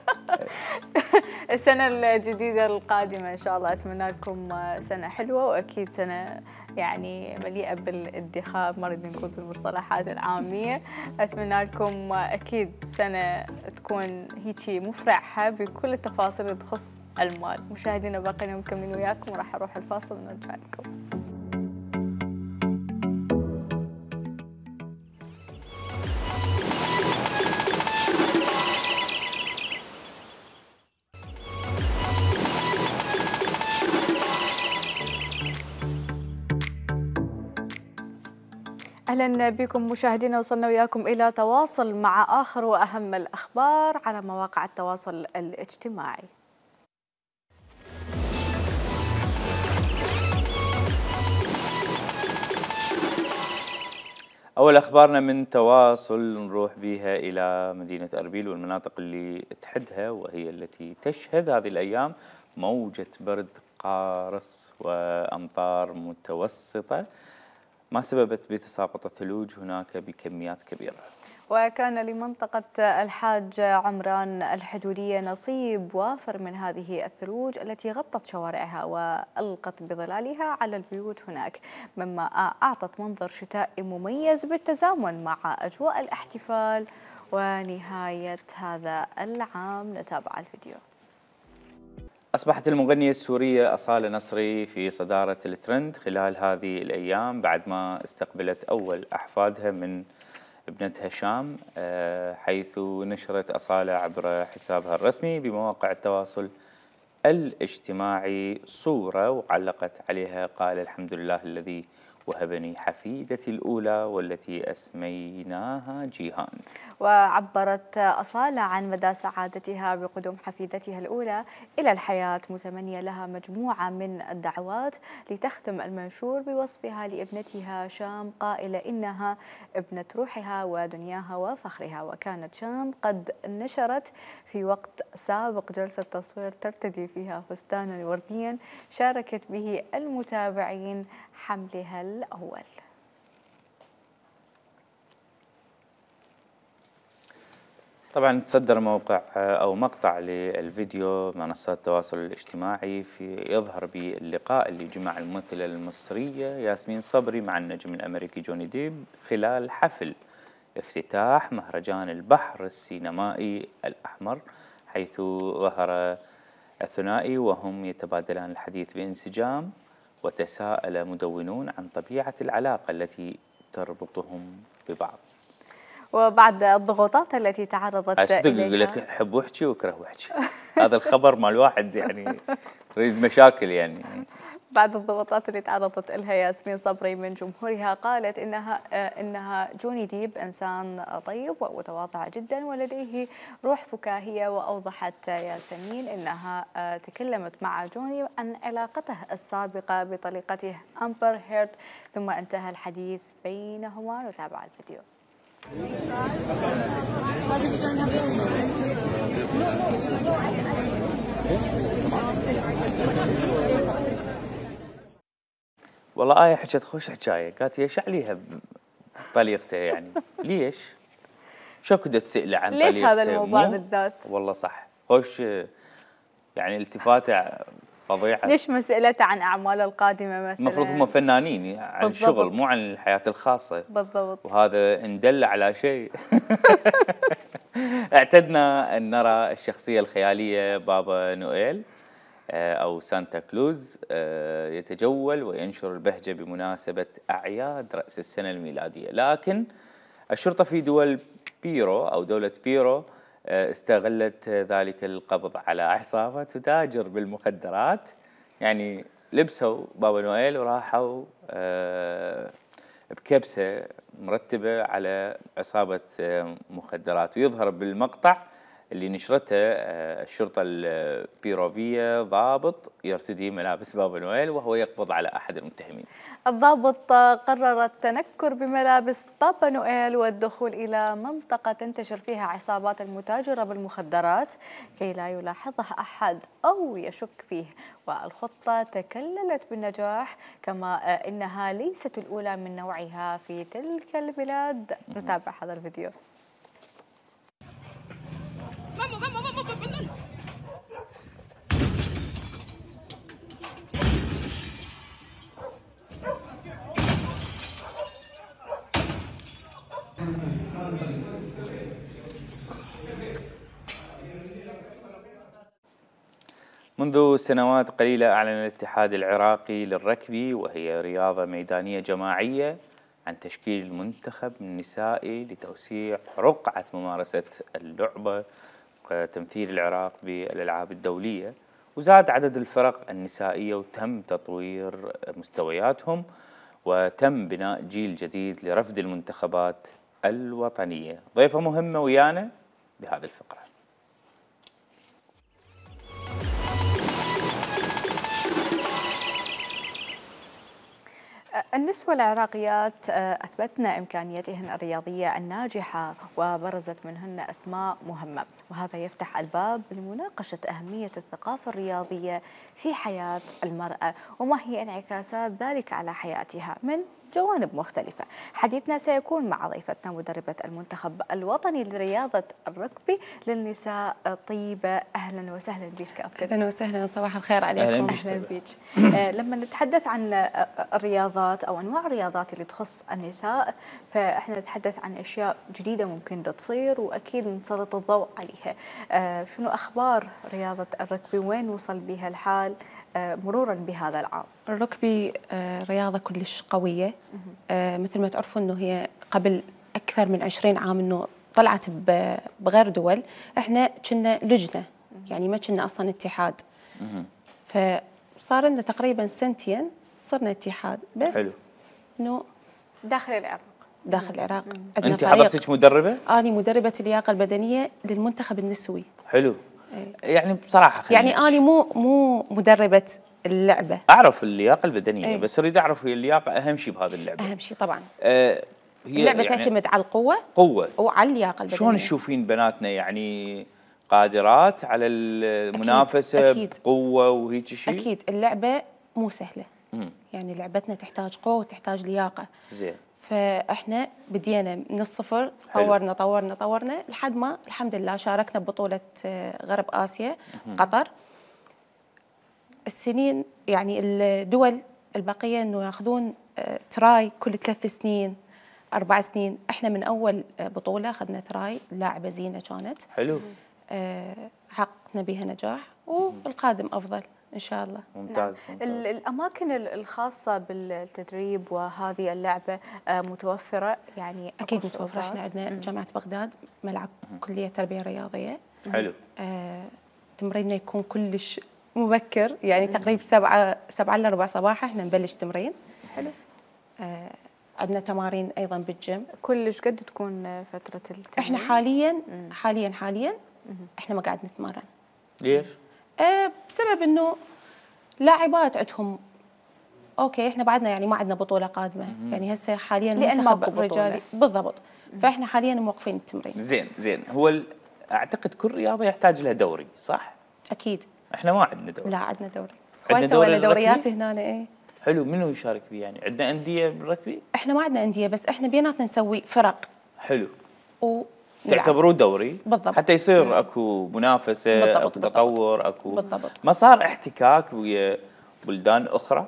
السنة الجديدة القادمة إن شاء الله أتمنى لكم سنة حلوة، وأكيد سنة يعني مليئة بالادخار، ما نريد نقول بالمصطلحات العامية. أتمنى لكم أكيد سنة تكون هيجي مفرحة بكل التفاصيل اللي تخص المال. مشاهدينا باقينا مكملين وياكم، وراح أروح الفاصل ونرجع لكم. أهلا بكم مشاهدينا، وصلنا وياكم إلى تواصل مع آخر وأهم الأخبار على مواقع التواصل الاجتماعي. أول أخبارنا من تواصل نروح بها إلى مدينة أربيل والمناطق اللي تحدها، وهي التي تشهد هذه الأيام موجة برد قارس وأمطار متوسطة ما سببت بتساقط الثلوج هناك بكميات كبيرة. وكان لمنطقة الحاج عمران الحدودية نصيب وافر من هذه الثلوج التي غطت شوارعها وألقت بظلالها على البيوت هناك، مما أعطت منظر شتائي مميز بالتزامن مع أجواء الاحتفال ونهاية هذا العام. نتابع الفيديو. أصبحت المغنية السورية أصالة نصري في صدارة الترند خلال هذه الأيام بعد ما استقبلت أول أحفادها من ابنتها شام، حيث نشرت أصالة عبر حسابها الرسمي بمواقع التواصل الاجتماعي صورة وعلقت عليها قال: الحمد لله الذي وهبني حفيدتي الأولى والتي أسميناها جيهان. وعبرت أصالة عن مدى سعادتها بقدوم حفيدتها الأولى إلى الحياة، متمنية لها مجموعة من الدعوات، لتختم المنشور بوصفها لابنتها شام قائلة إنها ابنة روحها ودنياها وفخرها. وكانت شام قد نشرت في وقت سابق جلسة تصوير ترتدي فيها فستانا ورديا شاركت به المتابعين حملها الأول. طبعا تصدر موقع أو مقطع للفيديو منصات التواصل الاجتماعي في يظهر باللقاء اللي جمع الممثلة المصرية ياسمين صبري مع النجم الأمريكي جوني ديب خلال حفل افتتاح مهرجان البحر السينمائي الأحمر، حيث ظهر الثنائي وهم يتبادلان الحديث بانسجام. وتساءل مدونون عن طبيعة العلاقة التي تربطهم ببعض. وبعد الضغوطات التي تعرضت إليها أصدق يقول لك أحب وحشي وأكره وحشي. هذا الخبر مع الواحد يعني يريد مشاكل يعني. بعد الضغوطات اللي تعرضت لها ياسمين صبري من جمهورها قالت إنها جوني ديب إنسان طيب ومتواضع جدا ولديه روح فكاهية. وأوضحت ياسمين إنها تكلمت مع جوني عن علاقته السابقة بطليقته أمبر هيرد، ثم انتهى الحديث بينهما. نتابع الفيديو. والله آية حكت خوش حكاية، قالت ليش عليها بطليقته يعني؟ ليش؟ شكدت تسأله عن طليقته. ليش هذا الموضوع بالذات؟ والله صح، خوش يعني التفاته فظيعة. ليش ما سألته عن أعماله القادمة مثلا؟ المفروض هم فنانين عن الشغل مو عن الحياة الخاصة. بالضبط. وهذا اندل على شيء. اعتدنا أن نرى الشخصية الخيالية بابا نويل أو سانتا كلوز يتجول وينشر البهجة بمناسبة أعياد رأس السنة الميلادية، لكن الشرطة في دول بيرو أو دولة بيرو استغلت ذلك القبض على عصابة تتاجر بالمخدرات، يعني لبسوا بابا نويل وراحوا بكبسة مرتبة على عصابة مخدرات. ويظهر بالمقطع اللي نشرته الشرطة البيروفية ضابط يرتدي ملابس بابا نويل وهو يقبض على أحد المتهمين. الضابط قرر التنكر بملابس بابا نويل والدخول إلى منطقة تنتشر فيها عصابات المتاجرة بالمخدرات كي لا يلاحظه أحد أو يشك فيه، والخطة تكللت بالنجاح، كما إنها ليست الأولى من نوعها في تلك البلاد. نتابع هذا الفيديو. منذ سنوات قليلة أعلن الاتحاد العراقي للركبي، وهي رياضة ميدانية جماعية، عن تشكيل منتخب نسائي لتوسيع رقعة ممارسة اللعبة وتمثيل العراق بالألعاب الدولية، وزاد عدد الفرق النسائية وتم تطوير مستوياتهم، وتم بناء جيل جديد لرفد المنتخبات الوطنية. ضيفة مهمة ويانا بهذه الفقرة. النسوة العراقيات أثبتن إمكانياتهن الرياضية الناجحة وبرزت منهن أسماء مهمة، وهذا يفتح الباب لمناقشة أهمية الثقافة الرياضية في حياة المرأة وما هي انعكاسات ذلك على حياتها من جوانب مختلفة. حديثنا سيكون مع ضيفتنا مدربة المنتخب الوطني لرياضة الركبي للنساء طيبة. أهلا وسهلا بك كابتن. أهلا وسهلا، صباح الخير عليكم. أهلا بك. لما نتحدث عن الرياضات أو أنواع الرياضات اللي تخص النساء، فإحنا نتحدث عن أشياء جديدة ممكن تصير وأكيد نسلط الضوء عليها. شنو أخبار رياضة الركبي؟ وين وصل بها الحال مرورا بهذا العام؟ الركبي رياضة كلش قوية، مثل ما تعرفوا انه هي قبل اكثر من 20 عام انه طلعت بغير دول. احنا كنا لجنة، يعني ما كنا اصلا اتحاد، فصار لنا تقريبا سنتين صرنا اتحاد، بس انه داخل العراق. انت حضرتك مدربة؟ انا مدربة اللياقة البدنية للمنتخب النسوي. حلو. يعني بصراحة يعني أنا مو مدربة اللعبة، أعرف اللياقة البدنية، بس أريد أعرف هي اللياقة أهم شيء بهذه اللعبة. أهم شيء طبعا هي اللعبة يعني تعتمد على القوة وعلى اللياقة البدنية. شلون تشوفين بناتنا يعني قادرات على المنافسة؟ أكيد. بقوة وهيك شيء. أكيد اللعبة مو سهلة، يعني لعبتنا تحتاج قوة وتحتاج لياقة. زين. فاحنا بدينا من الصفر، طورنا طورنا طورنا لحد ما الحمد لله شاركنا ببطولة غرب آسيا قطر. السنين يعني الدول البقية انه ياخذون تراي كل 3 سنين 4 سنين، احنا من اول بطولة اخذنا تراي. لاعبة زينة كانت. حلو. حققنا بها نجاح والقادم افضل إن شاء الله. ممتاز. الأماكن الخاصة بالتدريب وهذه اللعبة متوفرة يعني؟ أكيد متوفرة. إحنا عندنا جامعة بغداد ملعب كلية تربية رياضية. حلو. تمريننا يكون كلش مبكر، يعني تقريبا 7 إلا ربع صباحا إحنا نبلش تمرين. حلو. عندنا تمارين أيضا بالجيم. كلش قد تكون فترة التمرين؟ إحنا حاليا إحنا ما قاعد نتمرن. ليش؟ بسبب انه لاعبات عندهم احنا بعدنا يعني ما عندنا بطوله قادمه، يعني هسه حاليا المنتخب الرجالي بالضبط، فاحنا حاليا موقفين التمرين. زين زين. هو اعتقد كل رياضه يحتاج لها دوري، صح؟ اكيد. احنا ما عندنا دوري. لا عندنا دوري. عندنا دوري دوريات هنا. حلو. منو يشارك فيه يعني؟ عندنا انديه بالركبي؟ احنا ما عندنا انديه، بس احنا بيناتنا نسوي فرق. حلو. تعتبروه دوري بالضبط، حتى يصير اكو منافسه، اكو تطور، اكو ما صار احتكاك ويا بلدان اخرى.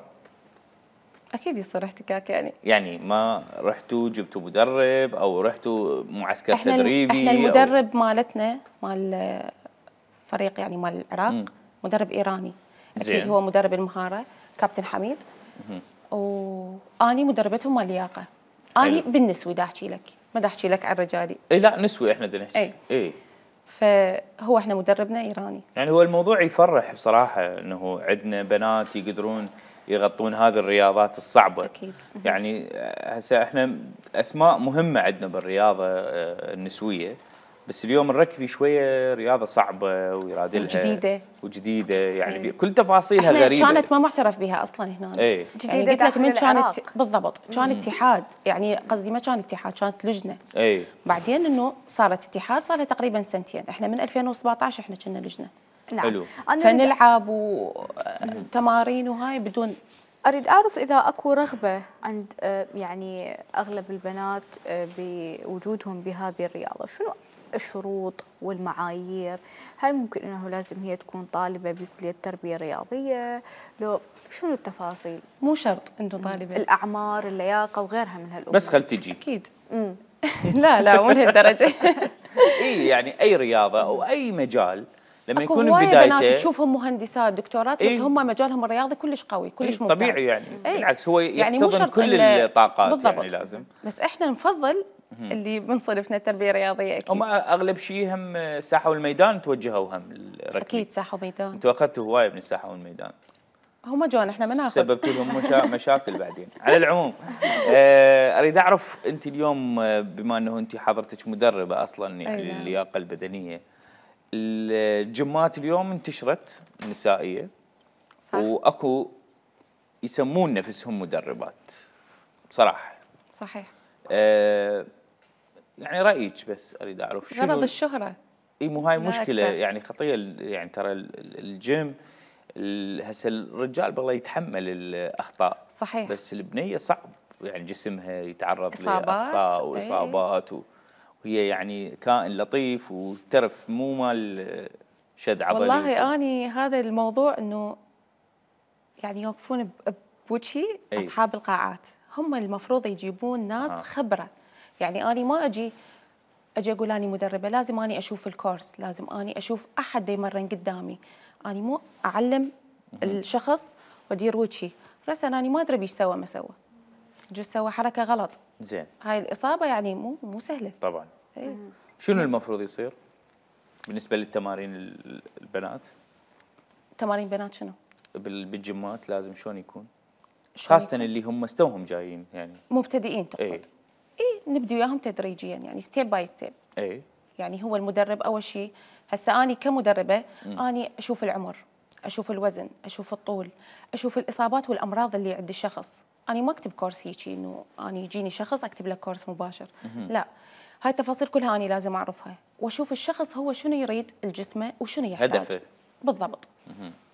اكيد يصير احتكاك. يعني ما رحتوا جبتوا مدرب او رحتوا معسكر تدريبي؟ احنا المدرب مالتنا مال فريق يعني مال العراق مدرب ايراني. اكيد. هو مدرب المهاره كابتن حميد، واني مدربتهم مال اللياقه. اني بالنسوي دا احكي لك ما دا احكي لك عن الرجالي. اي لا نسوي احنا دا نحكي. اي فهو احنا مدربنا ايراني. يعني هو الموضوع يفرح بصراحه انه عندنا بنات يقدرون يغطون هذه الرياضات الصعبه. اكيد. يعني هسه احنا اسماء مهمه عندنا بالرياضه النسويه، بس اليوم الركبي شويه رياضه صعبه ويرادلها وجديده يعني كل تفاصيلها غريبه، كانت ما معترف بها اصلا هنا. اي يعني قلت لك من كانت بالضبط كان اتحاد، يعني قصدي ما كان اتحاد، كانت لجنه. اي بعدين انه صارت اتحاد، صار لها تقريبا سنتين. احنا من 2017 احنا كنا لجنه. نعم. حلو. فنلعب وتمارين وهاي بدون. أريد أعرف إذا أكو رغبة عند يعني أغلب البنات بوجودهم بهذه الرياضة، شنو الشروط والمعايير؟ هل ممكن أنه لازم هي تكون طالبة بكلية التربية الرياضية؟ لو شنو التفاصيل؟ مو شرط أنتم طالبة. الأعمار، اللياقة وغيرها من هالأمور. بس خل تجي. أكيد. لا لا مو لهالدرجة. إي يعني أي رياضة أو أي مجال لما يكون بدايته بنات تشوفهم مهندسات دكتورات، بس هم مجالهم الرياضي كلش قوي كلش ممتاز. طبيعي يعني. بالعكس هو يحتضن كل الطاقات. بالضبط. يعني لازم، بس احنا نفضل اللي من صنفنا التربيه الرياضيه. اكيد هم اغلب شيء هم الساحه والميدان توجهوا هم الركبي. اكيد ساحه وميدان. انتوا اخذتوا هوايه من الساحه والميدان. هم جون احنا ما ناخذ، سببت لهم مشاكل بعدين. على العموم اريد اعرف انت اليوم بما انه انت حضرتك مدربه اصلا يعني اللياقه البدنيه، الجمات اليوم انتشرت نسائيه صح، واكو يسمون نفسهم مدربات بصراحه. صحيح. يعني رايك، بس اريد اعرف شنو غرض الشهره. اي مو هاي مشكله يعني خطيه. يعني ترى الجيم هسه الرجال بالله يتحمل الاخطاء. صحيح. بس البنيه صعب يعني جسمها يتعرض لاخطاء واصابات. هي يعني كائن لطيف وترف مو مال شد عضلي. والله اني هذا الموضوع انه يعني يوقفون بوجهي اصحاب القاعات، هم المفروض يجيبون ناس خبره. يعني اني ما اجي اقول اني مدربه، لازم اني اشوف الكورس، لازم اني اشوف احد يمرن قدامي. اني مو اعلم الشخص وادير وجهي راسا اني ما ادري ايش سوى ما سوى، جوز سوى حركه غلط. زين. هاي الاصابه يعني مو سهله طبعا. شنو المفروض يصير بالنسبه للتمارين البنات؟ تمارين بنات شنو؟ بالجيمات لازم شلون يكون؟ خاصه اللي هم استوهم جايين يعني مبتدئين تقصد؟ اي نبدي وياهم تدريجيا يعني ستيب باي ستيب. اي يعني هو المدرب اول شيء، هسه اني كمدربه اني اشوف العمر، اشوف الوزن، اشوف الطول، اشوف الاصابات والامراض اللي عند الشخص. أنا ما أكتب كورس هيجي إنه أنا يجيني شخص أكتب له كورس مباشر، لا. هاي التفاصيل كلها أنا لازم أعرفها وأشوف الشخص هو شنو يريد الجسمه وشنو يحتاج هدفه. بالضبط.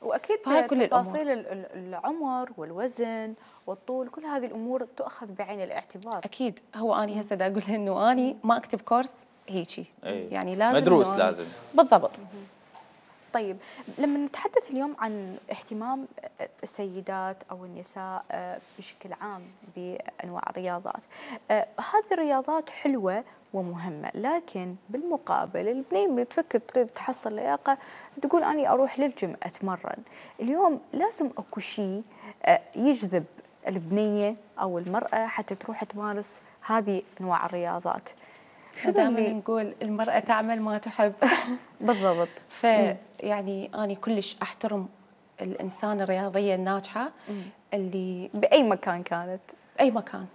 وأكيد كل تفاصيل العمر والوزن والطول كل هذه الأمور تؤخذ بعين الاعتبار. أكيد. هو أنا هسه دا أقول إنه أنا ما أكتب كورس هيجي. يعني لازم مدروس لازم. بالضبط. طيب لما نتحدث اليوم عن اهتمام السيدات أو النساء بشكل عام بأنواع الرياضات، هذه الرياضات حلوة ومهمة، لكن بالمقابل البنية اللي تفكر تريد تحصل لياقة تقول أنا أروح للجيم أتمرن. اليوم لازم أكو شيء يجذب البنية أو المرأة حتى تروح تمارس هذه أنواع الرياضات. شو دائما نقول المرأة تعمل ما تحب. بالضبط. فيعني أنا كلش أحترم الإنسان الرياضية الناجحة اللي بأي مكان كانت. أي مكان.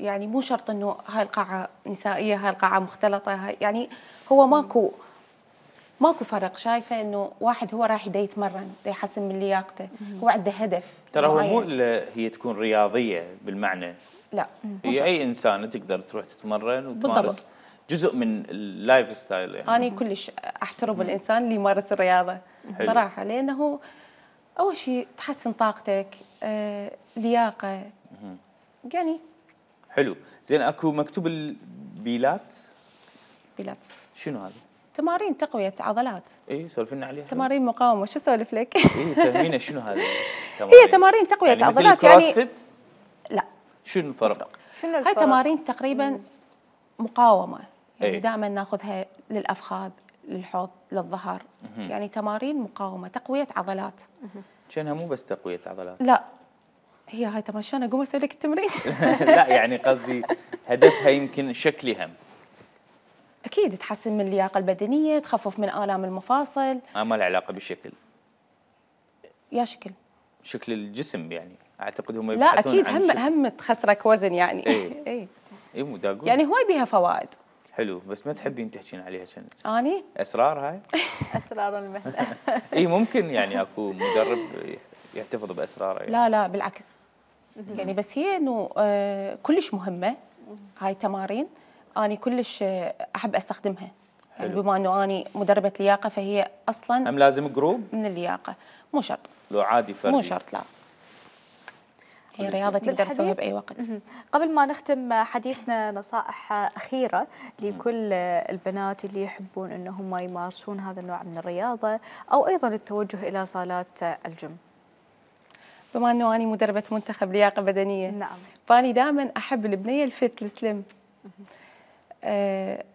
يعني مو شرط إنه هاي القاعة نسائية هاي القاعة مختلطة، هاي يعني هو ماكو فرق. شايفة إنه واحد هو راح يتمرن يحسن من لياقته، هو عنده هدف. ترى هو مو هي تكون رياضية بالمعنى، لا هي أي إنسانة تقدر تروح تتمرن وتمارس. بالضبط. جزء من اللايف ستايل. يعني أنا كلش أحترم الإنسان اللي يمارس الرياضة صراحة، لأنه أول شيء تحسن طاقتك، لياقة يعني. حلو. زين أكو مكتوب البيلاتس. بيلاتس شنو هذا؟ تمارين تقوية عضلات. إيه سولفنا عليها. تمارين مقاومة. شو سولف لك؟ إيه فهمينا شنو هذا. هي تمارين تقوية يعني عضلات يعني. كروسفيت؟ لا. شنو الفرق؟ شنو الفرق؟ هاي تمارين تقريبا مقاومة يعني. دائما ناخذها للأفخاذ للحوض للظهر. يعني تمارين مقاومة تقوية عضلات. شنها مو بس تقوية عضلات. لا هي هاي طبعا شلون اقوم اسوي لك التمرين؟ لا يعني قصدي هدفها يمكن شكلي هم اكيد تحسن من اللياقه البدنيه، تخفف من الام المفاصل. ما له علاقه بالشكل. يا شكل الجسم يعني اعتقد هم يبحثون. لا اكيد عن هم تخسرك وزن يعني. اي اي مو دا اقول يعني هواي بيها فوائد. حلو بس ما تحبين تحكين عليها شنو؟ اني؟ اسرار هاي؟ اسرار المهنه. اي ممكن يعني اكو مدرب يحتفظ باسراره يعني. لا لا بالعكس. يعني بس هي انه كلش مهمه هاي التمارين، اني كلش احب استخدمها. يعني بما انه اني مدربه لياقه فهي اصلا هم لازم جروب؟ من اللياقه، مو شرط. لو عادي فردي؟ مو شرط لا. هي رياضة تقدر تسويها بأي وقت. قبل ما نختم حديثنا نصائح أخيرة لكل البنات اللي يحبون أن هم يمارسون هذا النوع من الرياضة أو أيضا التوجه إلى صالات الجيم. بما أنه أنا مدربة منتخب لياقة بدنية، نعم، فأني دائما أحب البنية الفت السليم.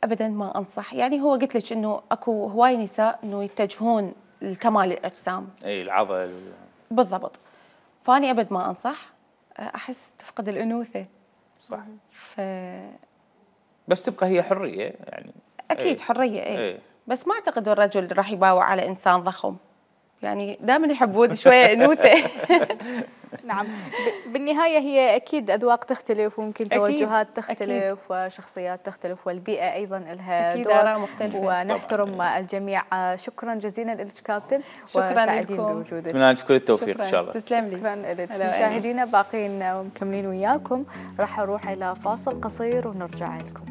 أبدا ما أنصح، يعني هو قلت لك أنه أكو هواي نساء أنه يتجهون لكمال الأجسام، أي العضل بالضبط، فأني أبد ما أنصح، احس تفقد الانوثه. صح. بس تبقى هي حريه يعني. اكيد. أي. حريه. اي بس ما اعتقد الرجل راح يباوع على انسان ضخم، يعني دائما يحبون شويه انوثه. نعم بالنهايه هي اكيد اذواق تختلف وممكن توجهات تختلف وشخصيات تختلف والبيئه ايضا لها دور مختلفه ونحترم الجميع. شكرا جزيلا لك كابتن، وسعيدين بوجودك، اتمنى لك كل التوفيق ان شاء الله. تسلم لي. شكرا لك. مشاهدينا باقين ومكملين وياكم، راح اروح الى فاصل قصير ونرجع لكم.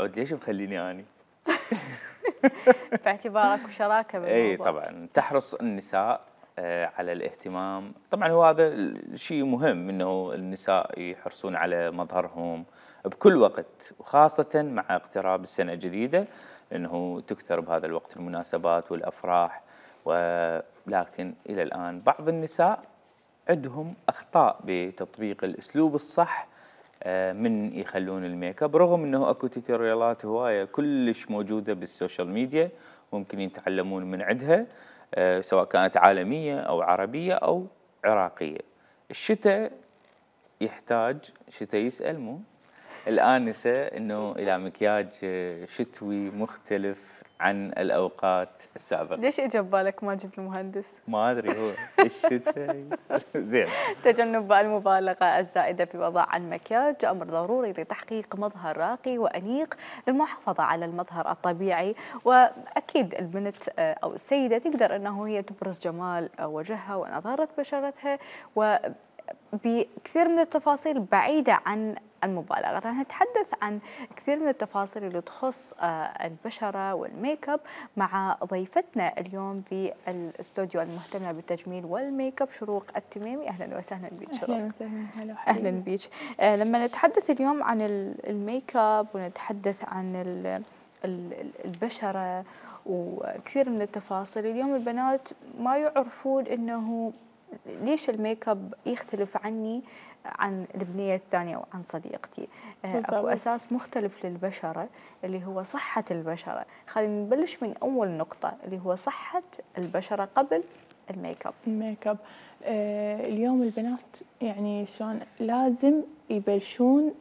عود ليش مخليني اني؟ باعتبارك وشراكه بالموضوع. اي طبعا تحرص النساء على الاهتمام، طبعا هو هذا الشيء مهم انه النساء يحرصون على مظهرهم بكل وقت، وخاصه مع اقتراب السنه الجديده انه تكثر بهذا الوقت المناسبات والافراح، ولكن الى الان بعض النساء عندهم اخطاء بتطبيق الاسلوب الصح من يخلون الميك اب، رغم انه اكو تيتوريالات هوايه كلش موجوده بالسوشيال ميديا ممكن يتعلمون من عندها، سواء كانت عالميه او عربيه او عراقيه. الشتاء يحتاج، الشتاء يسال مو الانسه انه الى مكياج شتوي مختلف عن الاوقات السابقه. ليش اجى ببالك ماجد المهندس؟ ما ادري هو الشتاء. زين. تجنب المبالغه الزائده في وضع المكياج امر ضروري لتحقيق مظهر راقي وانيق للمحافظه على المظهر الطبيعي، واكيد البنت او السيده تقدر انه هي تبرز جمال وجهها ونضاره بشرتها وبكثير من التفاصيل بعيده عن المبالغه، راح نتحدث عن كثير من التفاصيل اللي تخص البشره والميك اب مع ضيفتنا اليوم بالاستوديو المهتمه بالتجميل والميك اب شروق التميمي. اهلا وسهلا بك شروق. اهلا وسهلا. هلا وحبيبي. اهلا بك. لما نتحدث اليوم عن الميك اب ونتحدث عن البشره وكثير من التفاصيل، اليوم البنات ما يعرفون انه ليش الميك اب يختلف عني عن البنية الثانية وعن صديقتي. أكو أساس مختلف للبشرة اللي هو صحة البشرة. خلينا نبلش من أول نقطة اللي هو صحة البشرة قبل الميك اب. الميك اب اليوم البنات يعني شلون لازم يبلشون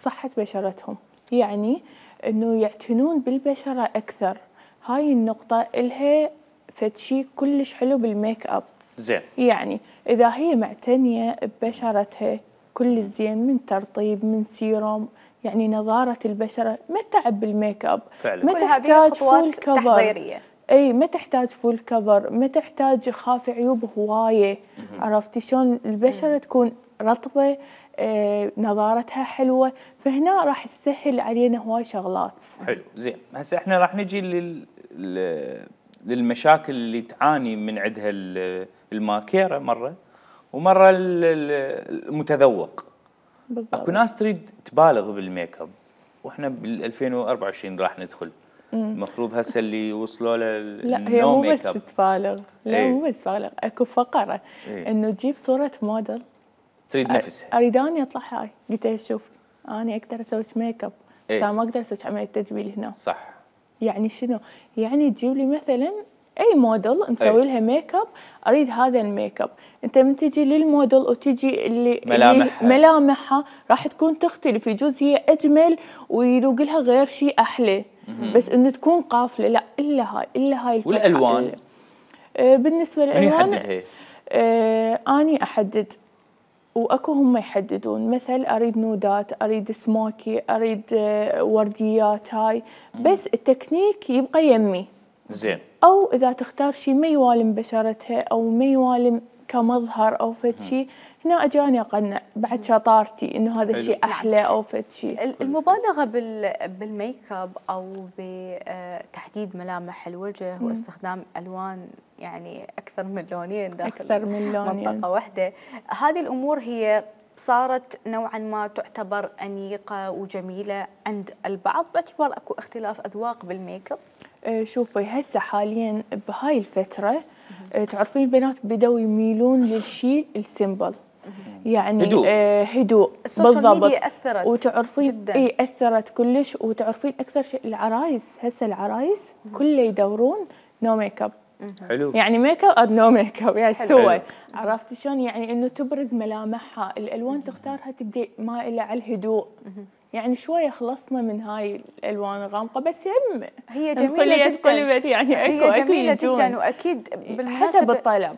صحة بشرتهم، يعني إنه يعتنون بالبشرة أكثر. هاي النقطة إلها فتشي كلش حلو بالميك اب. زين. يعني إذا هي معتنية ببشرتها كل الزين من ترطيب من سيروم، يعني نضارة البشرة ما تعب بالميك اب، ما تحتاج فول كفر. أي ما تحتاج فول كفر، ما تحتاج خاف عيوب هواية. عرفتي شلون البشرة تكون رطبة، نضارتها حلوة، فهنا راح تسهل علينا هواي شغلات. حلو زين. هسه احنا راح نجي للمشاكل اللي تعاني من عندها الماكيره مره ومره المتذوق. بالضبط. اكو ناس تريد تبالغ بالميك اب، واحنا بال 2024 راح ندخل. المفروض هسه اللي وصلوا له لا هي مو بس تبالغ، لا مو بس تبالغ، اكو فقره انه تجيب صوره موديل تريد نفسها اريداني اطلع هاي. قلت لها شوف انا اقدر اسوي ميك اب إيه؟ فما اقدر اسوي عمليه تجميل هنا. صح. يعني شنو؟ يعني تجيب لي مثلا اي موديل نسوي لها ميك اب، اريد هذا الميك اب، انت من تجي للموديل وتجي اللي ملامحها راح تكون تختلف، يجوز هي اجمل ويذوق لها غير شيء احلى، بس انه تكون قافله، لا الا هاي الا هاي الفتحة. والالوان؟ بالنسبه للالوان من يحددها؟ اني احدد، واكو هم يحددون، مثل اريد نودات، اريد سموكي، اريد ورديات هاي، بس التكنيك يبقى يمي. زين. او اذا تختار شيء ما يوالم بشرتها او ما يوالم كمظهر او فد شيء، هنا اجاني اقنع بعد شطارتي انه هذا الشيء احلى او فد شيء. المبالغه بالميك اب او بتحديد ملامح الوجه واستخدام الوان يعني اكثر من لونين داخل منطقه واحده، هذه الامور هي صارت نوعا ما تعتبر انيقه وجميله عند البعض باعتبار اكو اختلاف اذواق بالميك اب. شوفي هسه حاليا بهاي الفتره تعرفين البنات بدأوا يميلون للشيء السمبل، يعني هدوء، هدوء. بالضبط. أثرت وتعرفين جداً. اي اثرت كلش. وتعرفين اكثر شيء العرايس، هسه العرايس كله يدورون نو ميك اب. حلو. يعني ميك اب نو ميك اب، يعني سوى. عرفتي شلون؟ يعني انه تبرز ملامحها، الالوان تختارها تبدي مائله على الهدوء. يعني شويه خلصنا من هاي الالوان الغامقه، بس هم هي جميله جدا، يعني هي جميله جدا واكيد حسب الطلب،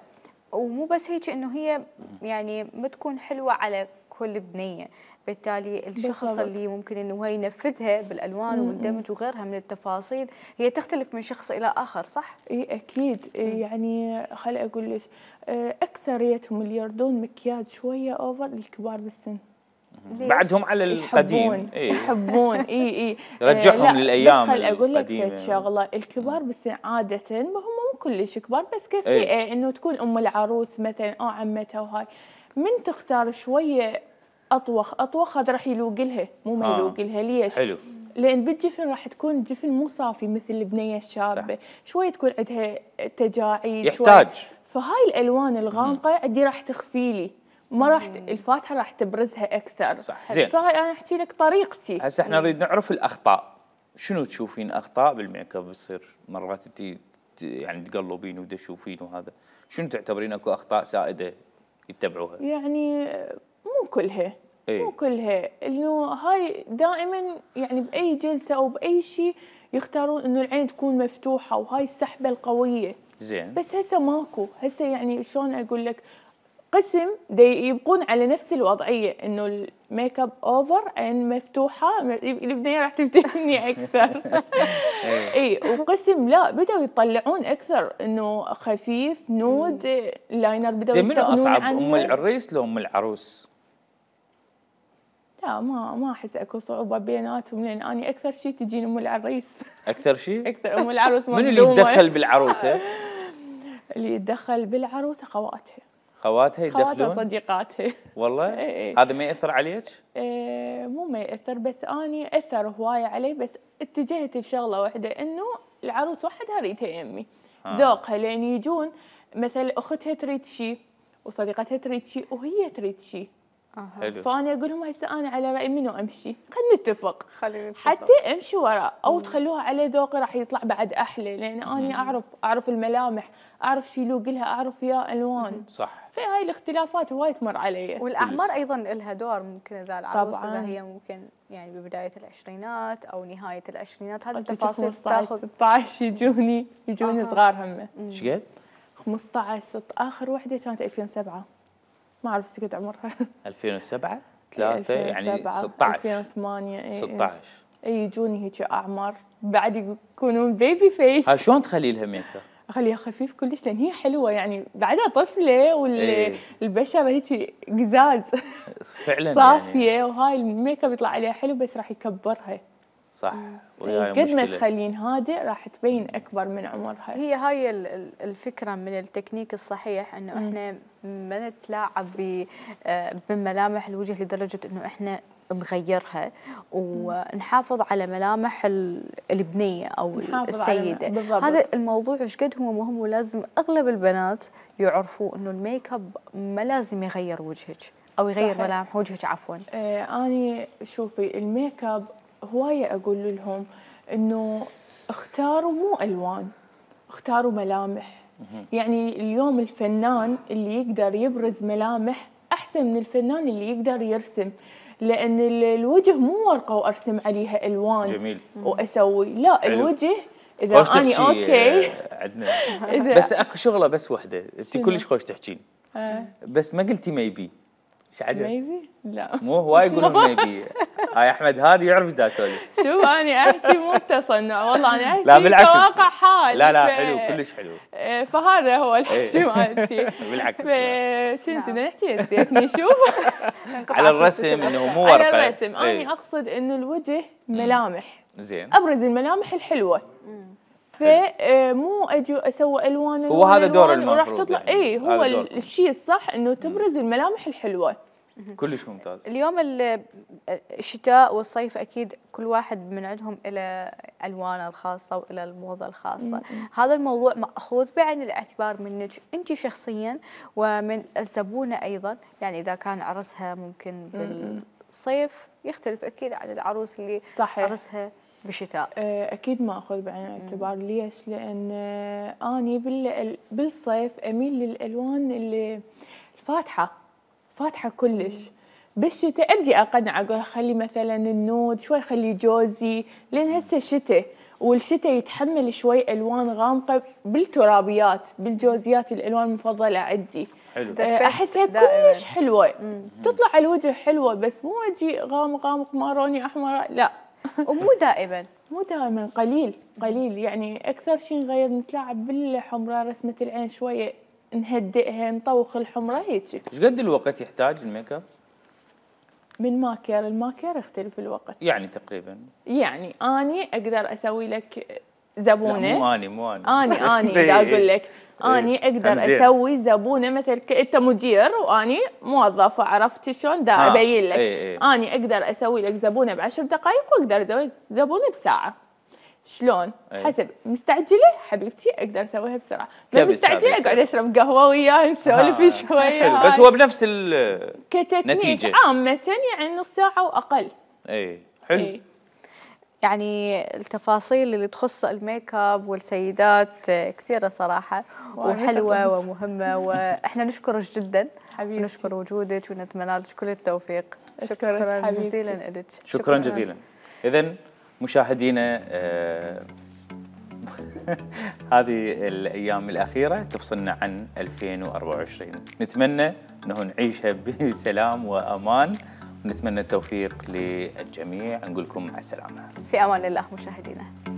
ومو بس هيك انه هي يعني ما تكون حلوه على كل بنيه، بالتالي الشخص اللي ممكن انه ينفذها بالالوان والدمج وغيرها من التفاصيل هي تختلف من شخص الى اخر. صح؟ اي اكيد. يعني خل اقول لك اكثريتهم اللي يردون مكياج شويه اوفر الكبار بالسن. بعدهم على القديم يحبون اي رجعهم للايام. بس خل اقول لك شغله، الكبار بس عاده هم مو كلش كبار، بس كيف انه تكون ام العروس مثلا او عمتها، وهاي من تختار شويه اطوخ هذا راح يلوق لها، مو ما يلوق لها. ليش؟ حلو. لان بالجفن راح تكون جفن مو صافي مثل البنيه الشابه، شويه تكون عندها تجاعيد، يحتاج. فهاي الالوان الغامقه عندي راح تخفي لي، ما راح الفاتحه راح تبرزها اكثر. صح. زين. فهاي انا احكي لك طريقتي. هسه احنا نريد نعرف الاخطاء، شنو تشوفين اخطاء بالميك اب بتصير مرات انت يعني تقلبين ودا تشوفين، وهذا شنو تعتبرين اكو اخطاء سائده يتبعوها؟ يعني مو كلها، مو كلها، انه هاي دائما يعني باي جلسه او باي شيء يختارون انه العين تكون مفتوحه وهاي السحبه القويه. زين. بس هسه ماكو، هسه يعني شلون اقول لك، قسم يبقون على نفس الوضعيه انه الميك اب اوفر، عين مفتوحه، البنيه راح تبتهجني اكثر. اي. وقسم لا بداوا يطلعون اكثر انه خفيف، نود، لاينر، بداوا يستغنون عنه. منو اصعب، ام العريس لو ام العروس؟ لا ما احس اكو صعوبه بيناتهم، لان اني اكثر شيء تجيني ام العريس. اكثر شيء؟ اكثر ام العروس. منو اللي يتدخل بالعروسه؟ اللي يتدخل بالعروسه خواتها. خواتها يدخلون؟ صديقاتها. والله؟ هذا ما يأثر عليك؟ مو ما يأثر، بس أني أثر هواية علي، بس اتجهت لشغلة واحدة، إنه العروس وحدها ريتها يمي، ذوقها، لأن يجون مثل أختها تريد شيء وصديقتها تريد شيء وهي تريد شيء. حلو. فأنا أقول لهم هسه أنا على رأي منو أمشي؟ خلينا نتفق، حتى أمشي وراء، أو تخلوها على ذوقي راح يطلع بعد أحلى، لأن أنا أعرف الملامح، أعرف شو يلوق لها، أعرف يا ألوان. صح. فهاي الاختلافات هواي تمر علي. والاعمار ايضا لها دور، ممكن اذا العروسه طبعا هي ممكن يعني ببدايه العشرينات او نهايه العشرينات، هذه التفاصيل تاخذ. 15 يجوني صغار همه. شقد؟ 15 اخر وحده كانت 2007، ما اعرف شقد عمرها. 2007 3 يعني 16 2008 16 اي يجوني هيك اعمار بعد يكونون بيبي فيس. شلون تخلي لها ميك اب؟ اخليها خفيف كلش، لان هي حلوه يعني بعدها طفله، والبشره هيك قزاز فعلا صافيه يعني. وهاي الميك اب يطلع عليها حلو، بس راح يكبرها. صح. وياها قد ما تخلين هادئ راح تبين اكبر من عمرها. هي هاي الفكره من التكنيك الصحيح، انه احنا ما نتلاعب بملامح الوجه لدرجه انه احنا نغيرها، ونحافظ على ملامح البنيه او السيده. هذا الموضوع ايش قد هو مهم، ولازم اغلب البنات يعرفوا انه الميك اب ما لازم يغير وجهك، او يغير ملامح وجهك عفوا؟ اني شوفي الميك اب هوايه اقول لهم انه اختاروا مو الوان، اختاروا ملامح. يعني اليوم الفنان اللي يقدر يبرز ملامح احسن من الفنان اللي يقدر يرسم، لان الوجه مو ورقه وارسم عليها الوان جميل واسوي، لا حلو. الوجه اذا اني اوكي عندنا بس اكو شغله بس وحده، انت كلش خوش تحكين بس ما قلتي ميبي، ايش عجب؟ ميبي؟ لا مو هواي يقولون ميبي. هاي احمد هادي يعرف دا اسولف. شوف اني احكي مو بتصنع، والله انا احكي لا بالعكس كواقع حال. لا لا حلو كلش حلو. فهذا هو الحكي مالتي. بالعكس. شنو كنا نحكي؟ نسيتني شوف. على الرسم انه مو ورقه. على الرسم اني اقصد انه الوجه ملامح. زين. ابرز الملامح الحلوه. فمو اجي اسوي الوان هو هذا دور المفروض يعني. اي هو الشيء الصح انه تبرز الملامح الحلوه. كلش ممتاز. اليوم الشتاء والصيف اكيد كل واحد من عندهم الى الوانه الخاصه والى الموضه الخاصه، هذا الموضوع ماخوذ بعين الاعتبار منك انت شخصيا ومن الزبونه ايضا، يعني اذا كان عرسها ممكن بالصيف يختلف اكيد عن العروس اللي صحيح. عرسها بالشتاء. اكيد ما اخذ بعين الاعتبار، ليش؟ لان اني بالصيف اميل للالوان اللي الفاتحه فاتحه كلش. بالشتاء ابدي اقنع اقول خلي مثلا النود شوي، خلي جوزي، لان هسه شتاء والشتاء يتحمل شوي الوان غامقه بالترابيات بالجوزيات. الالوان المفضله عندي حلو. احسها كلش حلوه تطلع على الوجه حلوه، بس مو اجي غامق غامق ماروني احمر لا. ومو دائما مو دائما، قليل قليل يعني. اكثر شيء نغير نتلاعب بالحمراء، رسمه العين شويه نهدئها نطوخ الحمره هيك. ايش قد الوقت يحتاج الميك اب؟ من ماكير الماكير يختلف الوقت يعني تقريبا. يعني اني اقدر اسوي لك زبونه. لا مو اني اذا اقول لك اني اقدر اسوي زبونه مثل انت مدير واني موظفه، عرفتي شلون؟ دا ابين لك اني اقدر اسوي لك زبونه ب10 دقائق واقدر اسوي لك زبونه بساعه. شلون؟ حسب مستعجله حبيبتي اقدر اسويها بسرعه، ما مستعجله اقعد اشرب قهوه وياه نسولف شويه. بس هو بنفس كتكنيك عامه يعني نص ساعه واقل. اي حلو. يعني التفاصيل اللي تخص الميك اب والسيدات كثيره صراحه وحلوه ومهمه، واحنا نشكرك جدا حبيبتي، نشكر وجودك ونتمنى لك كل التوفيق. شكرا جزيلا لك. شكرا جزيلا. اذا مشاهدينا هذه الايام الاخيره تفصلنا عن 2024، نتمنى انه نعيشها بسلام وامان، ونتمنى التوفيق للجميع. نقول لكم مع السلامه، في امان الله مشاهدينا.